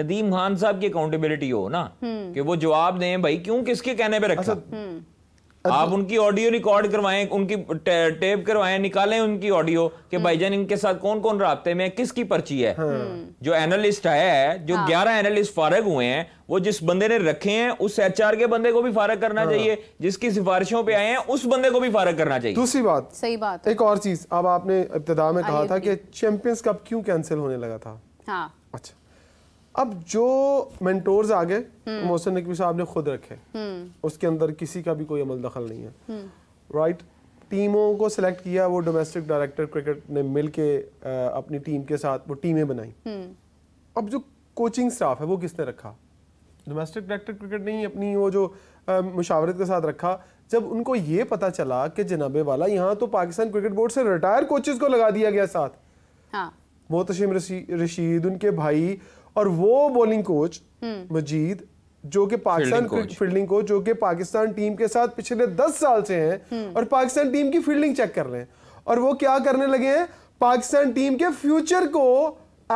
नदीम खान साहब की अकाउंटेबिलिटी हो ना कि वो जवाब दें भाई क्यों किसके कहने पे रखा। आप उनकी ऑडियो रिकॉर्ड करवाएं, उनकी टे, टेप करवाएं, निकालें उनकी ऑडियो कि भाईजान इनके साथ कौन कौन रास्ते में, किसकी पर्ची है। जो एनालिस्ट है, जो ग्यारह एनालिस्ट फारग हुए हैं, वो जिस बंदे ने रखे हैं उस एचआर के बंदे को भी फारग करना चाहिए, जिसकी सिफारिशों पे आए हैं उस बंदे को भी फारग करना चाहिए। दूसरी बात, सही बात, एक और चीज, अब आपने इब्तिदा में कहा था कि चैंपियंस कप क्यों कैंसिल होने लगा था। अच्छा, अब जो मेंटोर्स आ गए मोहसिन नकवी साहब ने खुद रखे, उसके अंदर किसी का भी कोई अमल दखल नहीं है, राइट? टीमों को सिलेक्ट किया, वो डोमेस्टिक डायरेक्टर क्रिकेट ने मिलके अपनी टीम के साथ वो टीमें बनाई। अब जो कोचिंग स्टाफ है वो किसने रखा? डोमेस्टिक डायरेक्टर क्रिकेट ने ही अपनी वो जो मुशावरत के साथ रखा। जब उनको ये पता चला कि जनाबे वाला यहाँ तो पाकिस्तान क्रिकेट बोर्ड से रिटायर कोचेज को लगा दिया गया साथ, मोहतशिम रशीद, उनके भाई, और वो बॉलिंग कोच मजीद जो कि पाकिस्तान फील्डिंग कोच जो कि पाकिस्तान टीम के साथ पिछले दस साल से हैं और पाकिस्तान टीम की फील्डिंग चेक कर रहे हैं, और वो क्या करने लगे हैं, पाकिस्तान टीम के फ्यूचर को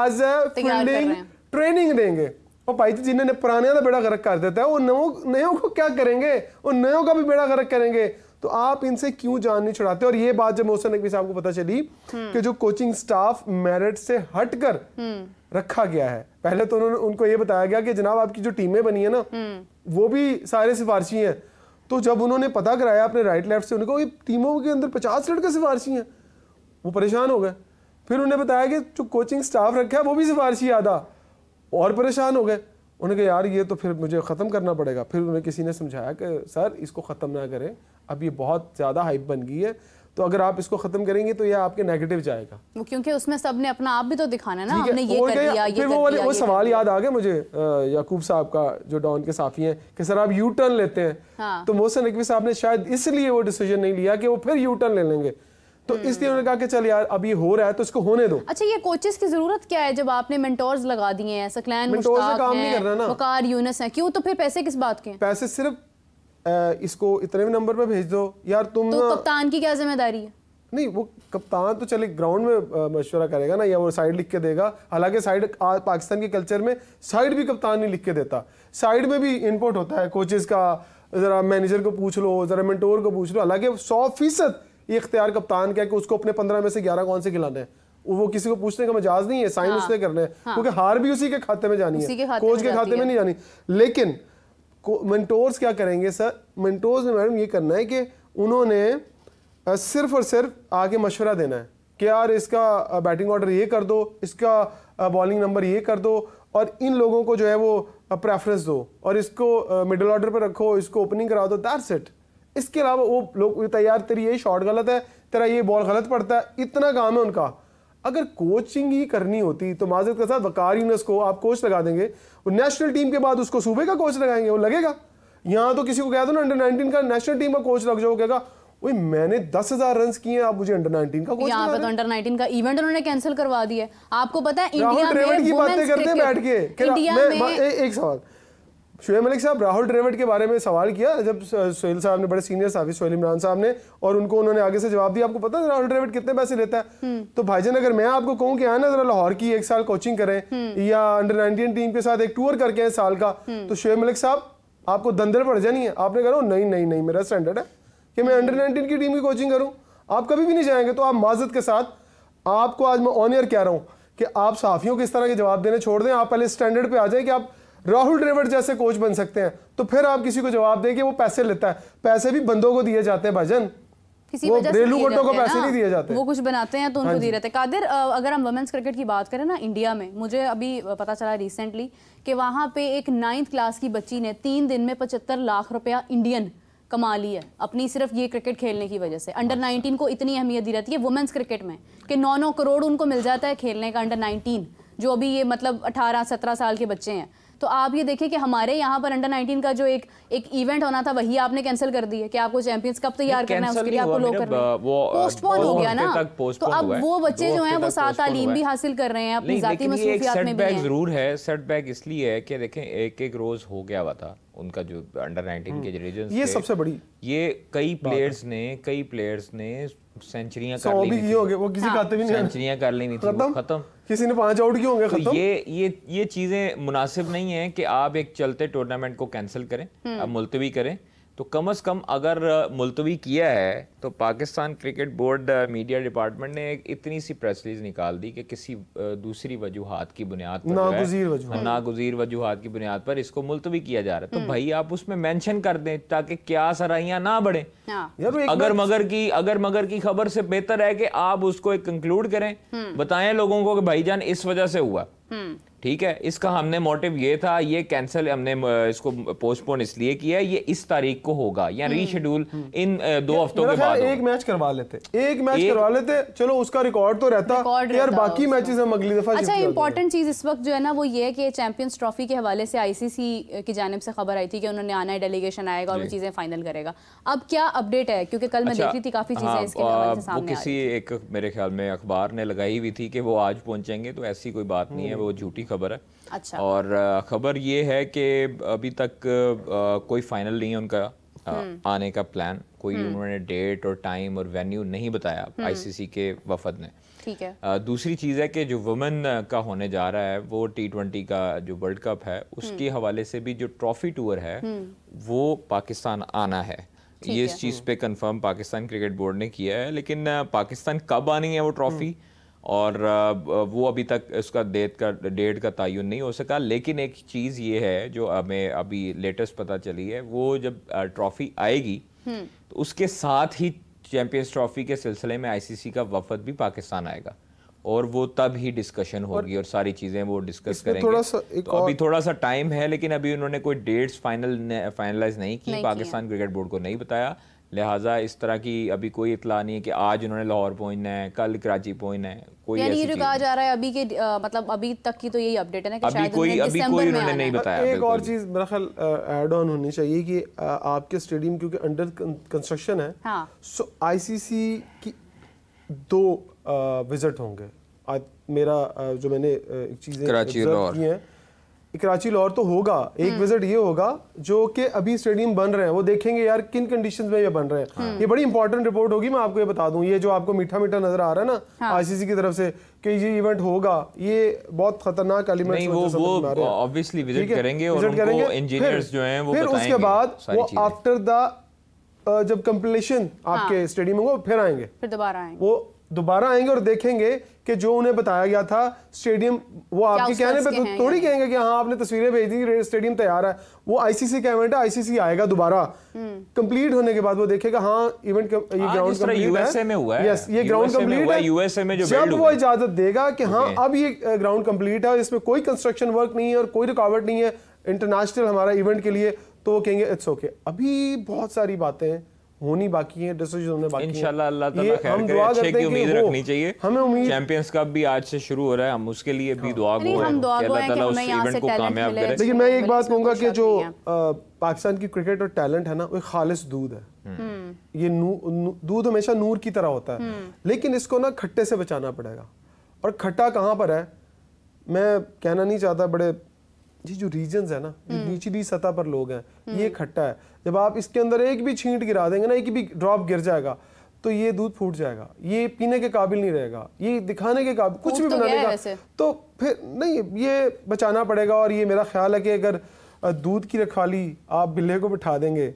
एज ए फील्डिंग ट्रेनिंग देंगे। और भाई जी जिन्होंने पुराने का बेड़ा गर्क कर देता है वो नयों नयों को क्या करेंगे, और नयों का भी बेड़ा गर्क करेंगे। तो आप इनसे क्यों जान नहीं छुड़ाते? और ये बात जब मोहसिन नकवी साहब को पता चली कि जो कोचिंग स्टाफ मेरिट से हटकर रखा गया है, पहले तो उन्होंने उनको ये बताया गया कि जनाब आपकी जो टीमें बनी है ना वो भी सारे सिफारशी हैं। तो जब उन्होंने पता कराया अपने राइट लेफ्ट से, उनको ये टीमों के अंदर पचास लड़के सिफारशी हैं, वो परेशान हो गए। फिर उन्हें बताया कि जो कोचिंग स्टाफ रखा है वो भी सिफारशी, आधा, और परेशान हो गए। उन्होंने कहा यार ये तो फिर मुझे ख़त्म करना पड़ेगा। फिर उन्हें किसी ने समझाया कि सर इसको ख़त्म ना करें, अब ये बहुत ज़्यादा हाइप बन गई है, तो अगर आप इसको ख़त्म करेंगे तो ये आपके नेगेटिव जाएगा, वो क्योंकि उसमें सब ने अपना आप भी तो दिखाना ना, आपने ये कर दिया, ये कर दिया। फिर वो सवाल याद आ गया मुझे याकूब साहब का जो डॉन के साफ़ी हैं कि सर आप यू टर्न लेते हैं, तो मोहसिन नकवी साहब ने शायद इसलिए वो डिसीजन नहीं लिया कि वो फिर यू टर्न ले लेंगे, तो इसलिए उन्होंने कहा कि चल यार अब ये हो रहा है तो इसको होने दो। अच्छा ये कोचेस की जरूरत क्या है जब आपने मेंटोर्स लगा दिए हैं, सकलैन मुश्ताक काम नहीं कर रहा ना, वकार यूनिस हैं, क्यों? तो फिर पैसे किस बात के हैं? पैसे सिर्फ आ, इसको इतने नंबर पे भेज दो यार तुम। तो कप्तान की क्या जिम्मेदारी है? नहीं वो कप्तान तो चले ग्राउंड में मशवरा करेगा ना, या वो साइड लिख के देगा, हालांकि साइड पाकिस्तान के कल्चर में साइड भी कप्तान नहीं लिख के देता, साइड में भी इनपुट होता है कोचेस का, जरा मैनेजर को पूछ लो, जरा मेंटोर को पूछ लो। हालांकि सौ फीसद ये इख्तियार कप्तान का है कि उसको अपने पंद्रह में से ग्यारह कौन से खिलाने हैं, वो किसी को पूछने का मजाज नहीं है, साइन हाँ, उसने करने हैं हाँ, क्योंकि हार भी उसी के खाते में जानी है, कोच के खाते में नहीं जानी। लेकिन मेंटोर्स क्या करेंगे सर? मेंटोर्स ने मैडम ये करना है कि उन्होंने सिर्फ और सिर्फ आगे मशवरा देना है कि यार इसका बैटिंग ऑर्डर ये कर दो, इसका बॉलिंग नंबर ये कर दो, और इन लोगों को जो है वो प्रेफरेंस दो, और इसको मिडल ऑर्डर पर रखो, इसको ओपनिंग करा दो, दैट्स इट। इसके अलावा वो लोग तैयार, तेरी ये शॉट गलत है, तेरा ये बॉल गलत पड़ता है, इतना काम है उनका। अगर कोचिंग ही करनी होती तो माजरत के साथ वकार यूनिस को आप कोच लगा देंगे, वो नेशनल टीम के बाद उसको सूबे का कोच लगाएंगे, वो लगेगा। यहाँ तो किसी को कह दो ना अंडर नाइनटीन का नेशनल टीम का कोच लग जाओ, कहेगा वही मैंने दस हजार रन किए हैं, आप मुझे अंडर नाइनटीन का कोच। यहाँ पे तो अंडर नाइनटीन का इवेंट उन्होंने कैंसिल करवा दिया। आपको पता है इंडिया में की बातें करते बैठ के। एक सवाल शोएब मलिक साहब, राहुल द्रविड़ के बारे में सवाल किया जब सोहेल साहब ने, बड़े सीनियर साहब सोहेल इमरान साहब ने, और उनको उन्होंने आगे से जवाब दिया आपको पता है राहुल द्रविड़ कितने पैसे लेता है? तो भाईजान अगर मैं आपको कहूँ कि हाँ ना जरा लाहौर की एक साल कोचिंग करें या अंडर नाइनटीन टीम के साथ एक टूर करके हैं साल का, तो शोएब मलिक साहब आपको दंदल पड़ जानी है, आपने करो नहीं नहीं नहीं मेरा स्टैंडर्ड है कि मैं अंडर नाइनटीन की टीम की कोचिंग करूँ, आप कभी भी नहीं जाएंगे। तो आप माजत के साथ, आपको आज मैं ऑन एयर कह रहा हूँ कि आप साफियों को इस तरह के जवाब देने छोड़ दें, आप पहले स्टैंडर्ड पर आ जाए कि आप राहुल द्रविड़ जैसे कोच बन सकते हैं, तो फिर आप किसी को जवाब दें कि वो पैसे लेता है। पैसे भी बंदों को दिए जाते हैं भाईजान, किसी वजह से रेलू गुंडों को पैसे नहीं दिए जाते, वो कुछ बनाते हैं तो उनको दिए रहते हैं। कादिर, अगर हम वुमेन्स क्रिकेट की बात करें ना इंडिया में, मुझे अभी पता चला रिसेंटली कि वहाँ पे एक नाइन्थ क्लास की बच्ची ने तीन दिन में पचहत्तर लाख रुपया इंडियन कमा ली है अपनी, सिर्फ ये क्रिकेट खेलने की वजह से। अंडर नाइनटीन को इतनी अहमियत दी रहती है वुमेन्स क्रिकेट में कि नौ नौ करोड़ उनको मिल जाता है खेलने का, अंडर नाइनटीन जो अभी ये मतलब अठारह सत्रह साल के बच्चे हैं। तो आप ये देखें कि हमारे यहाँ पर अंडर नाइनटीन का जो एक एक इवेंट होना था वही आपने कैंसिल कर दी है कि आपको चैंपियंस कप तैयार करना है, उसके लिए आपको लोग करना है, पोस्टपोन हो गया ना। तो अब वो बच्चे जो हैं वो साथ तालीम भी हासिल कर रहे हैं, अपनी जाती मसरूफियात में भी हैं। जरूर है सेटबैक, इसलिए है कि देखें एक एक रोज हो गया हुआ था उनका जो अंडर नाइनटीन के रीजन, ये सबसे बड़ी, ये कई प्लेयर्स ने कई प्लेयर्स ने सेंचुरियां कर ली थी, वो किसी खाते भी नहीं, सेंचुरियां कर ली थी खत्म, किसी ने पांच आउट क्यों होंगे खत्म। ये ये ये चीजें मुनासिब नहीं है कि आप एक चलते टूर्नामेंट को कैंसिल करें, आप मुलतवी करें। तो कम अज कम अगर मुलतवी किया है तो Pakistan cricket board media department ने एक इतनी सी प्रेस रिलीज निकाल दी कि किसी दूसरी वजूहात की बुनियाद पर, नागुज़ीर नागुज़ीर वजूहात की बुनियाद पर इसको मुलतवी किया जा रहा है। तो भाई आप उसमें मेंशन कर दें ताकि क्या सराहियां ना बढ़े। अगर मगर की अगर मगर की खबर से बेहतर है कि आप उसको एक कंक्लूड करें, बताएं लोगों को कि भाईजान इस वजह से हुआ। ठीक है, इसका हमने मोटिव ये था, ये कैंसिल हमने इसको पोस्टपोन इसलिए किया है, ये इस तारीख को होगा या रीशेड्यूल इन दो हफ्तों के बाद। एक मैच करवा लेते, एक मैच करवा लेते, चलो उसका रिकॉर्ड तो रहता यार, बाकी मैचेस हम अगली दफा। अच्छा, इंपॉर्टेंट चीज इस वक्त जो है ना वो ये है कि चैंपियंस ट्रॉफी के हवाले से आईसीसी की जानिब से खबर आई थी कि उन्होंने आना है, डेलीगेशन आएगा और वो चीजें फाइनल करेगा। अब क्या अपडेट है, क्योंकि कल मैं देख रही थी काफी चीजें इसके हवाले से सामने आई, किसी एक मेरे ख्याल में अखबार ने लगाई हुई थी कि वो आज पहुंचेंगे, तो ऐसी कोई बात नहीं है, वो झूठी खबर है। अच्छा। और खबर ये है कि अभी तक कोई फाइनल नहीं है उनका आने का प्लान, कोई उन्होंने डेट और टाइम और वेन्यू नहीं बताया आईसीसी के वफद ने। ठीक है। दूसरी चीज़ है कि जो वुमेन का होने जा रहा है वो टी ट्वेंटी का जो वर्ल्ड कप है उसके हवाले से भी जो ट्रॉफी टूर है वो पाकिस्तान आना है, ये इस चीज़ पे कंफर्म पाकिस्तान क्रिकेट बोर्ड ने किया है। लेकिन पाकिस्तान कब आनी है वो ट्रॉफी, और वो अभी तक उसका डेट का डेट का तयन नहीं हो सका। लेकिन एक चीज़ ये है जो हमें अभी लेटेस्ट पता चली है, वो जब ट्रॉफी आएगी तो उसके साथ ही चैंपियंस ट्रॉफी के सिलसिले में आईसीसी का वफद भी पाकिस्तान आएगा, और वो तब ही डिस्कशन होगी और, और सारी चीज़ें वो डिस्कस करेंगे। थोड़ा सा तो अभी थोड़ा सा टाइम है, लेकिन अभी उन्होंने कोई डेट्स फाइनल फाइनलाइज नहीं की, पाकिस्तान क्रिकेट बोर्ड को नहीं बताया, लिहाजा इस तरह की अभी कोई इतला नहीं है कि आज उन्होंने लाहौर पहुंचना है, कल कराची पहुंचना है, कोई ऐसी चीज़ जा रहा है अभी के आ, मतलब अभी तक की तो यही अपडेट है ना कि अभी शायद कोई अभी कोई उन्होंने नहीं बताया। एक और चीज़ मेरा ख्याल ऐड ऑन होनी चाहिए कि आपके स्टेडियम क्योंकि अंडर कंस्ट्रक्शन है, सो आई सी सी की दो विजिट होंगे। आज मेरा जो मैंने एक चीज़ें की हैं, कराची लाहौर तो होगा, एक विजिट ये होगा जो कि अभी स्टेडियम बन रहे हैं, वो देखेंगे यार किन कंडीशंस में ये बन रहे हैं। ये बड़ी इंपॉर्टेंट रिपोर्ट होगी, मैं आपको ये बता दूं। ये जो आपको मीठा मीठा नजर आ रहा है ना आईसीसी की तरफ से कि ये इवेंट होगा, ये बहुत खतरनाक एलिमेंट नहीं, वो वो ऑब्वियसली विजिट करेंगे और उनको इंजीनियर्स जो हैं वो बताएंगे। फिर उसके बाद वो आफ्टर द जब कंप्लीशन आपके स्टेडियम में वो फिर आएंगे, फिर दोबारा आएंगे, वो दोबारा आएंगे और देखेंगे कि जो उन्हें बताया गया था स्टेडियम, वो आपके कहने पे थोड़ी कहेंगे कि हाँ आपने तस्वीरें भेज दी स्टेडियम तैयार है, वो आईसीसी का इवेंट है, आईसीसी आएगा दोबारा कंप्लीट होने के बाद, वो देखेगा हाँ इवेंट ये ग्राउंड कंप्लीट है, में हुआ है, यस ये ग्राउंड कंप्लीट है यूएसए में, जब वो इजाजत देगा कि हाँ अब ये ग्राउंड कंप्लीट है, इसमें कोई कंस्ट्रक्शन वर्क नहीं है और कोई रुकावट नहीं है इंटरनेशनल हमारा इवेंट के लिए, तो वो कहेंगे इट्स ओके। अभी बहुत सारी बातें हैं होनी बाकी है, डिसीजन होने बाकी है, इंशाल्लाह अल्लाह ताला खैर करे, अच्छे की उम्मीद रखनी चाहिए हमें। उम्मीद चैंपियंस कप भी आज से शुरू हो रहा है, हम उसके लिए भी दुआ गो हैं कि अल्लाह ताला उस इवेंट को कामयाब करे। लेकिन मैं एक बात कहूंगा कि जो पाकिस्तान की क्रिकेट और टैलेंट है ना वो खालिस दूध है, ये दूध हमेशा नूर की तरह होता है, लेकिन इसको ना खट्टे से बचाना पड़ेगा। और खट्टा कहाँ पर है मैं कहना नहीं चाहता, बड़े जी जो रीजन्स है ना निचली सतह पर लोग हैं, ये खट्टा है, जब आप इसके अंदर एक भी छींट गिरा देंगे ना, एक भी ड्रॉप गिर जाएगा तो ये दूध फूट जाएगा, ये पीने के काबिल नहीं रहेगा, ये दिखाने के काबिल कुछ भी तो बनाने का, तो फिर नहीं ये बचाना पड़ेगा। और ये मेरा ख्याल है कि अगर दूध की रखवाली आप बिल्ले को बिठा देंगे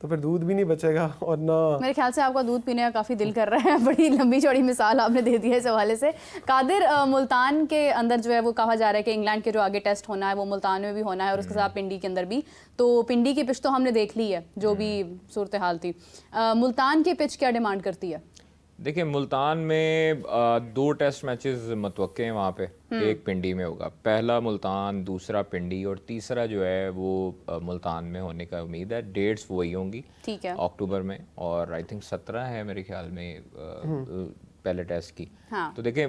तो फिर दूध भी नहीं बचेगा। और ना मेरे ख्याल से आपका दूध पीने का काफ़ी दिल कर रहा है, बड़ी लंबी चौड़ी मिसाल आपने दे दी है इस हवाले से। कादिर, मुल्तान के अंदर जो है वो कहा जा रहा है कि इंग्लैंड के जो आगे टेस्ट होना है वो मुल्तान में भी होना है और उसके साथ पिंडी के अंदर भी, तो पिंडी की पिच तो हमने देख ली है जो भी सूरत हाल थी, आ, मुल्तान की पिच क्या डिमांड करती है? देखिए मुल्तान में आ, दो टेस्ट मैचेस मतवक्के हैं वहाँ पे, एक पिंडी में होगा, पहला मुल्तान, दूसरा पिंडी, और तीसरा जो है वो आ, मुल्तान में होने का उम्मीद है। डेट्स वही होंगी, ठीक है, अक्टूबर में, और आई थिंक सत्रह है मेरे ख्याल में आ, पहले टेस्ट की। हाँ। तो देखिए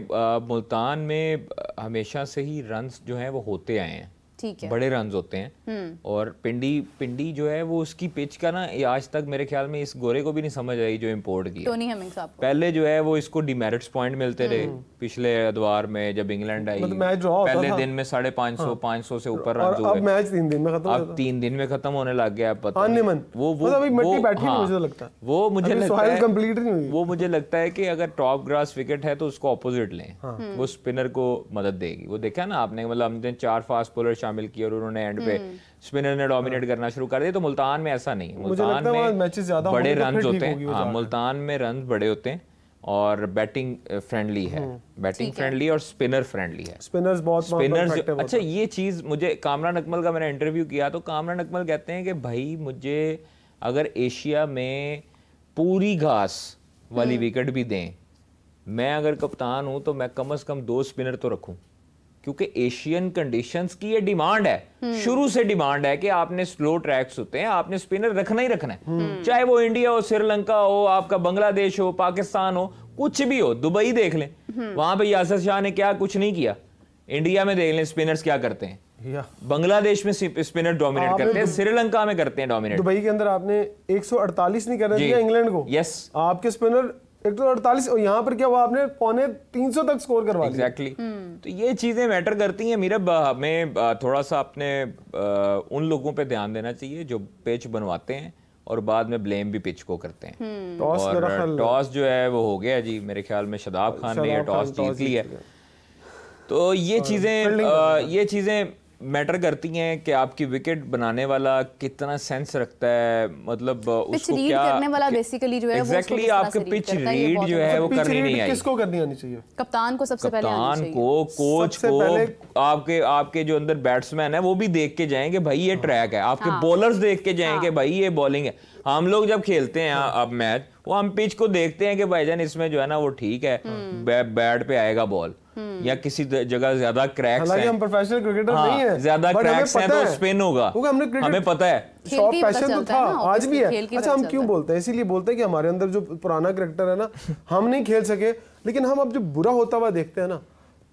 मुल्तान में हमेशा से ही रन्स जो हैं वो होते आए हैं, ठीक है, बड़े रन्स होते हैं, और पिंडी पिंडी जो है वो उसकी पिच का ना आज तक मेरे ख्याल में इस गोरे को भी नहीं समझ आई जो इंपोर्ट की टोनी हेमिंग्स साहब, पहले जो है वो इसको डिमेरिट्स पॉइंट मिलते रहे पिछले अदवार में जब इंग्लैंड आई, मतलब पहले दिन में साढ़े पाँच सौ पाँच सौ से ऊपर रन हुए, अब मैच तीन दिन में खत्म, अब तीन दिन में खत्म होने लग गया, पता वो मुझे वो मुझे लगता है कि अगर टॉप ग्रास विकेट है तो उसको अपोजिट लें, वो स्पिनर को मदद देगी। वो देखा ना आपने, मतलब हमने चार फास्ट बोलर शामिल किया और उन्होंने एंड पे स्पिनर ने डोमिनेट करना शुरू कर दिया, तो मुल्तान में ऐसा नहीं, मुल्तान में मैचेस ज्यादा बड़े रन होते हैं। हाँ, मुल्तान में रन बड़े होते हैं और बैटिंग फ्रेंडली है, बैटिंग फ्रेंडली और स्पिनर फ्रेंडली है, स्पिनर्स बहुत स्पिनर्स। अच्छा ये चीज मुझे कामरान अकमल का मैंने इंटरव्यू किया, तो कामरान अकमल कहते हैं कि भाई मुझे अगर एशिया में पूरी घास वाली विकेट भी दें, मैं अगर कप्तान हूँ तो मैं कम अज कम दो स्पिनर तो रखूँ, क्योंकि एशियन कंडीशंस की ये डिमांड है, शुरू से डिमांड है कि आपने स्लो ट्रैक्स होते हैं, आपने स्पिनर रखना ही रखना है, चाहे वो इंडिया हो, श्रीलंका हो, आपका बांग्लादेश हो, पाकिस्तान हो, कुछ भी हो। दुबई देख लें, वहां पे यासिर शाह ने क्या कुछ नहीं किया। इंडिया में देख लें स्पिनर्स क्या करते हैं, बांग्लादेश में स्पिनर डोमिनेट करते हैं, श्रीलंका में करते हैं डोमिनेट। दुबई के अंदर आपने एक सौ अड़तालीस नहीं करना दिया इंग्लैंड को, यस आपके स्पिनर एक सौ अड़तालीस, और यहाँ पर क्या हुआ, आपने पौने तीन सौ तक स्कोर करवा लिया। exactly. hmm. तो ये चीजें मैटर करती हैं। मेरा हमें थोड़ा सा अपने उन लोगों पे ध्यान देना चाहिए जो पिच बनवाते हैं और बाद में ब्लेम भी पिच को करते हैं। hmm. टॉस और टॉस जो है वो हो गया जी, मेरे ख्याल में शदाब खान ने टॉस जीत ली है। तो ये चीजें ये चीजें मैटर करती हैं कि आपकी विकेट बनाने वाला कितना सेंस रखता है, मतलब उसको क्या करने वाला बेसिकली जो है एग्जैक्टली आपके पिच रीड जो है वो करनी नहीं आई। किसको करनी आनी चाहिए? कप्तान को सबसे पहले आनी चाहिए, कप्तान को, कोच को, आपके आपके जो अंदर बैट्समैन है वो भी देख के जाएंगे भाई ये ट्रैक है, आपके बॉलर्स देख के जाएंगे भाई ये बॉलिंग है। हम लोग जब खेलते हैं अब मैच वो हम पिच को देखते हैं कि भाईजान इसमें जो है ना वो ठीक है, बैट पे आएगा बॉल, या किसी जगह ज्यादा क्रैक्स हैं। हम प्रोफेशनल क्रिकेटर हाँ, नहीं है, ज्यादा क्रैक्स हैं तो स्पिन होगा, हमने हमें पता है। शॉर्ट पैशन तो था, आज भी है। अच्छा हम क्यों बोलते हैं, इसीलिए बोलते हैं कि हमारे अंदर जो पुराना क्रिकेटर है ना हम नहीं खेल सके, लेकिन हम अब जो बुरा होता हुआ देखते हैं ना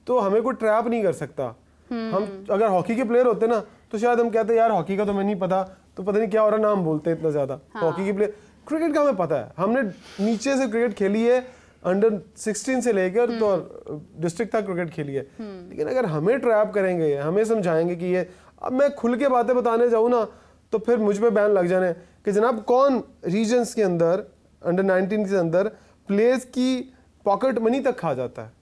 तो हमें कोई ट्रैप नहीं कर सकता। हम अगर हॉकी के प्लेयर होते ना तो शायद हम कहते यार हॉकी का तो हमें नहीं पता, तो पता नहीं क्या हो रहा ना, हम बोलते इतना ज्यादा। हॉकी के प्लेयर, क्रिकेट का हमें पता है, हमने नीचे से क्रिकेट खेली है, अंडर सिक्सटीन से लेकर तो डिस्ट्रिक्ट तक क्रिकेट खेली है। लेकिन अगर हमें ट्रैप करेंगे, हमें समझाएंगे कि ये, अब मैं खुल के बातें बताने जाऊँ ना तो फिर मुझ पे बैन लग जाने कि जनाब कौन रीजन्स के अंदर अंडर नाइनटीन के अंदर प्लेयर्स की पॉकेट मनी तक खा जाता है,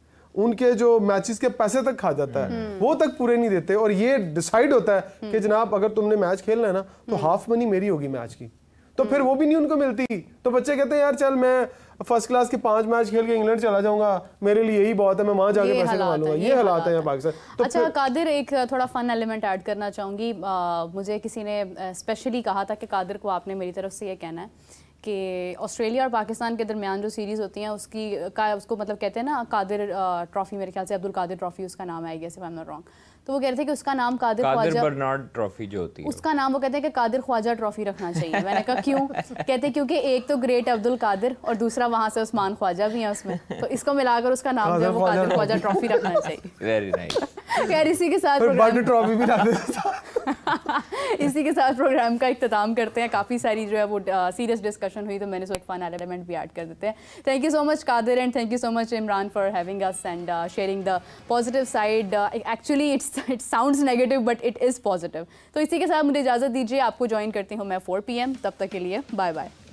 उनके जो मैचेस के पैसे तक खा जाता है, वो तक पूरे नहीं देते। और ये डिसाइड होता है कि जनाब अगर तुमने मैच खेलना है ना तो हाफ मनी मेरी होगी मैच की, तो फिर वो भी नहीं उनको मिलती। तो बच्चे कहते हैं यार चल मैं फर्स्ट क्लास के पांच मैच खेल के इंग्लैंड चला जाऊंगा, मेरे लिए यही बहुत है, मैं वहां जाके पैसे कमा लूंगा। ये हालात है यहाँ पाकिस्तान। तो अच्छा कादिर, एक थोड़ा फन एलिमेंट ऐड करना चाहूंगी। आ, मुझे किसी ने स्पेशली कहा था कि कादिर को आपने मेरी तरफ से ये कहना है कि ऑस्ट्रेलिया और पाकिस्तान के दरमियान जो सीरीज़ होती हैं उसकी का उसको मतलब कहते हैं ना कादिर ट्रॉफी, मेरे ख्याल से अब्दुल कादिर ट्रॉफी उसका नाम है, if I am not wrong. तो वो कह रहे थे कि उसका नाम कादिर ख्वाजा बर्नार्ड ट्रॉफी जो होती है उसका नाम, वो कहते हैं कि कादिर ख्वाजा ट्रॉफी रखना चाहिए। मैंने कहा क्यों? कहते क्योंकि एक तो ग्रेट अब्दुल कादिर और दूसरा वहाँ से उस्मान ख्वाजा भी है उसमें, तो इसको मिलाकर उसका नाम जो है वो कादिर ख्वाजा ट्रॉफी रखना चाहिए। खैर इसी के साथ इसी के साथ प्रोग्राम का इख्तिताम करते हैं। काफ़ी सारी जो है वो सीरियस डिस्कशन हुई, तो मैंने सोचा फन एलिमेंट भी ऐड कर देते हैं। Thank you so much Qadir and thank you so much Imran for having us and sharing the positive side. Actually it's it sounds negative but it is positive. तो इसी के साथ मुझे इजाज़त दीजिए, आपको ज्वाइन करती हूँ मैं फोर पी एम। तब तक के लिए बाय बाय।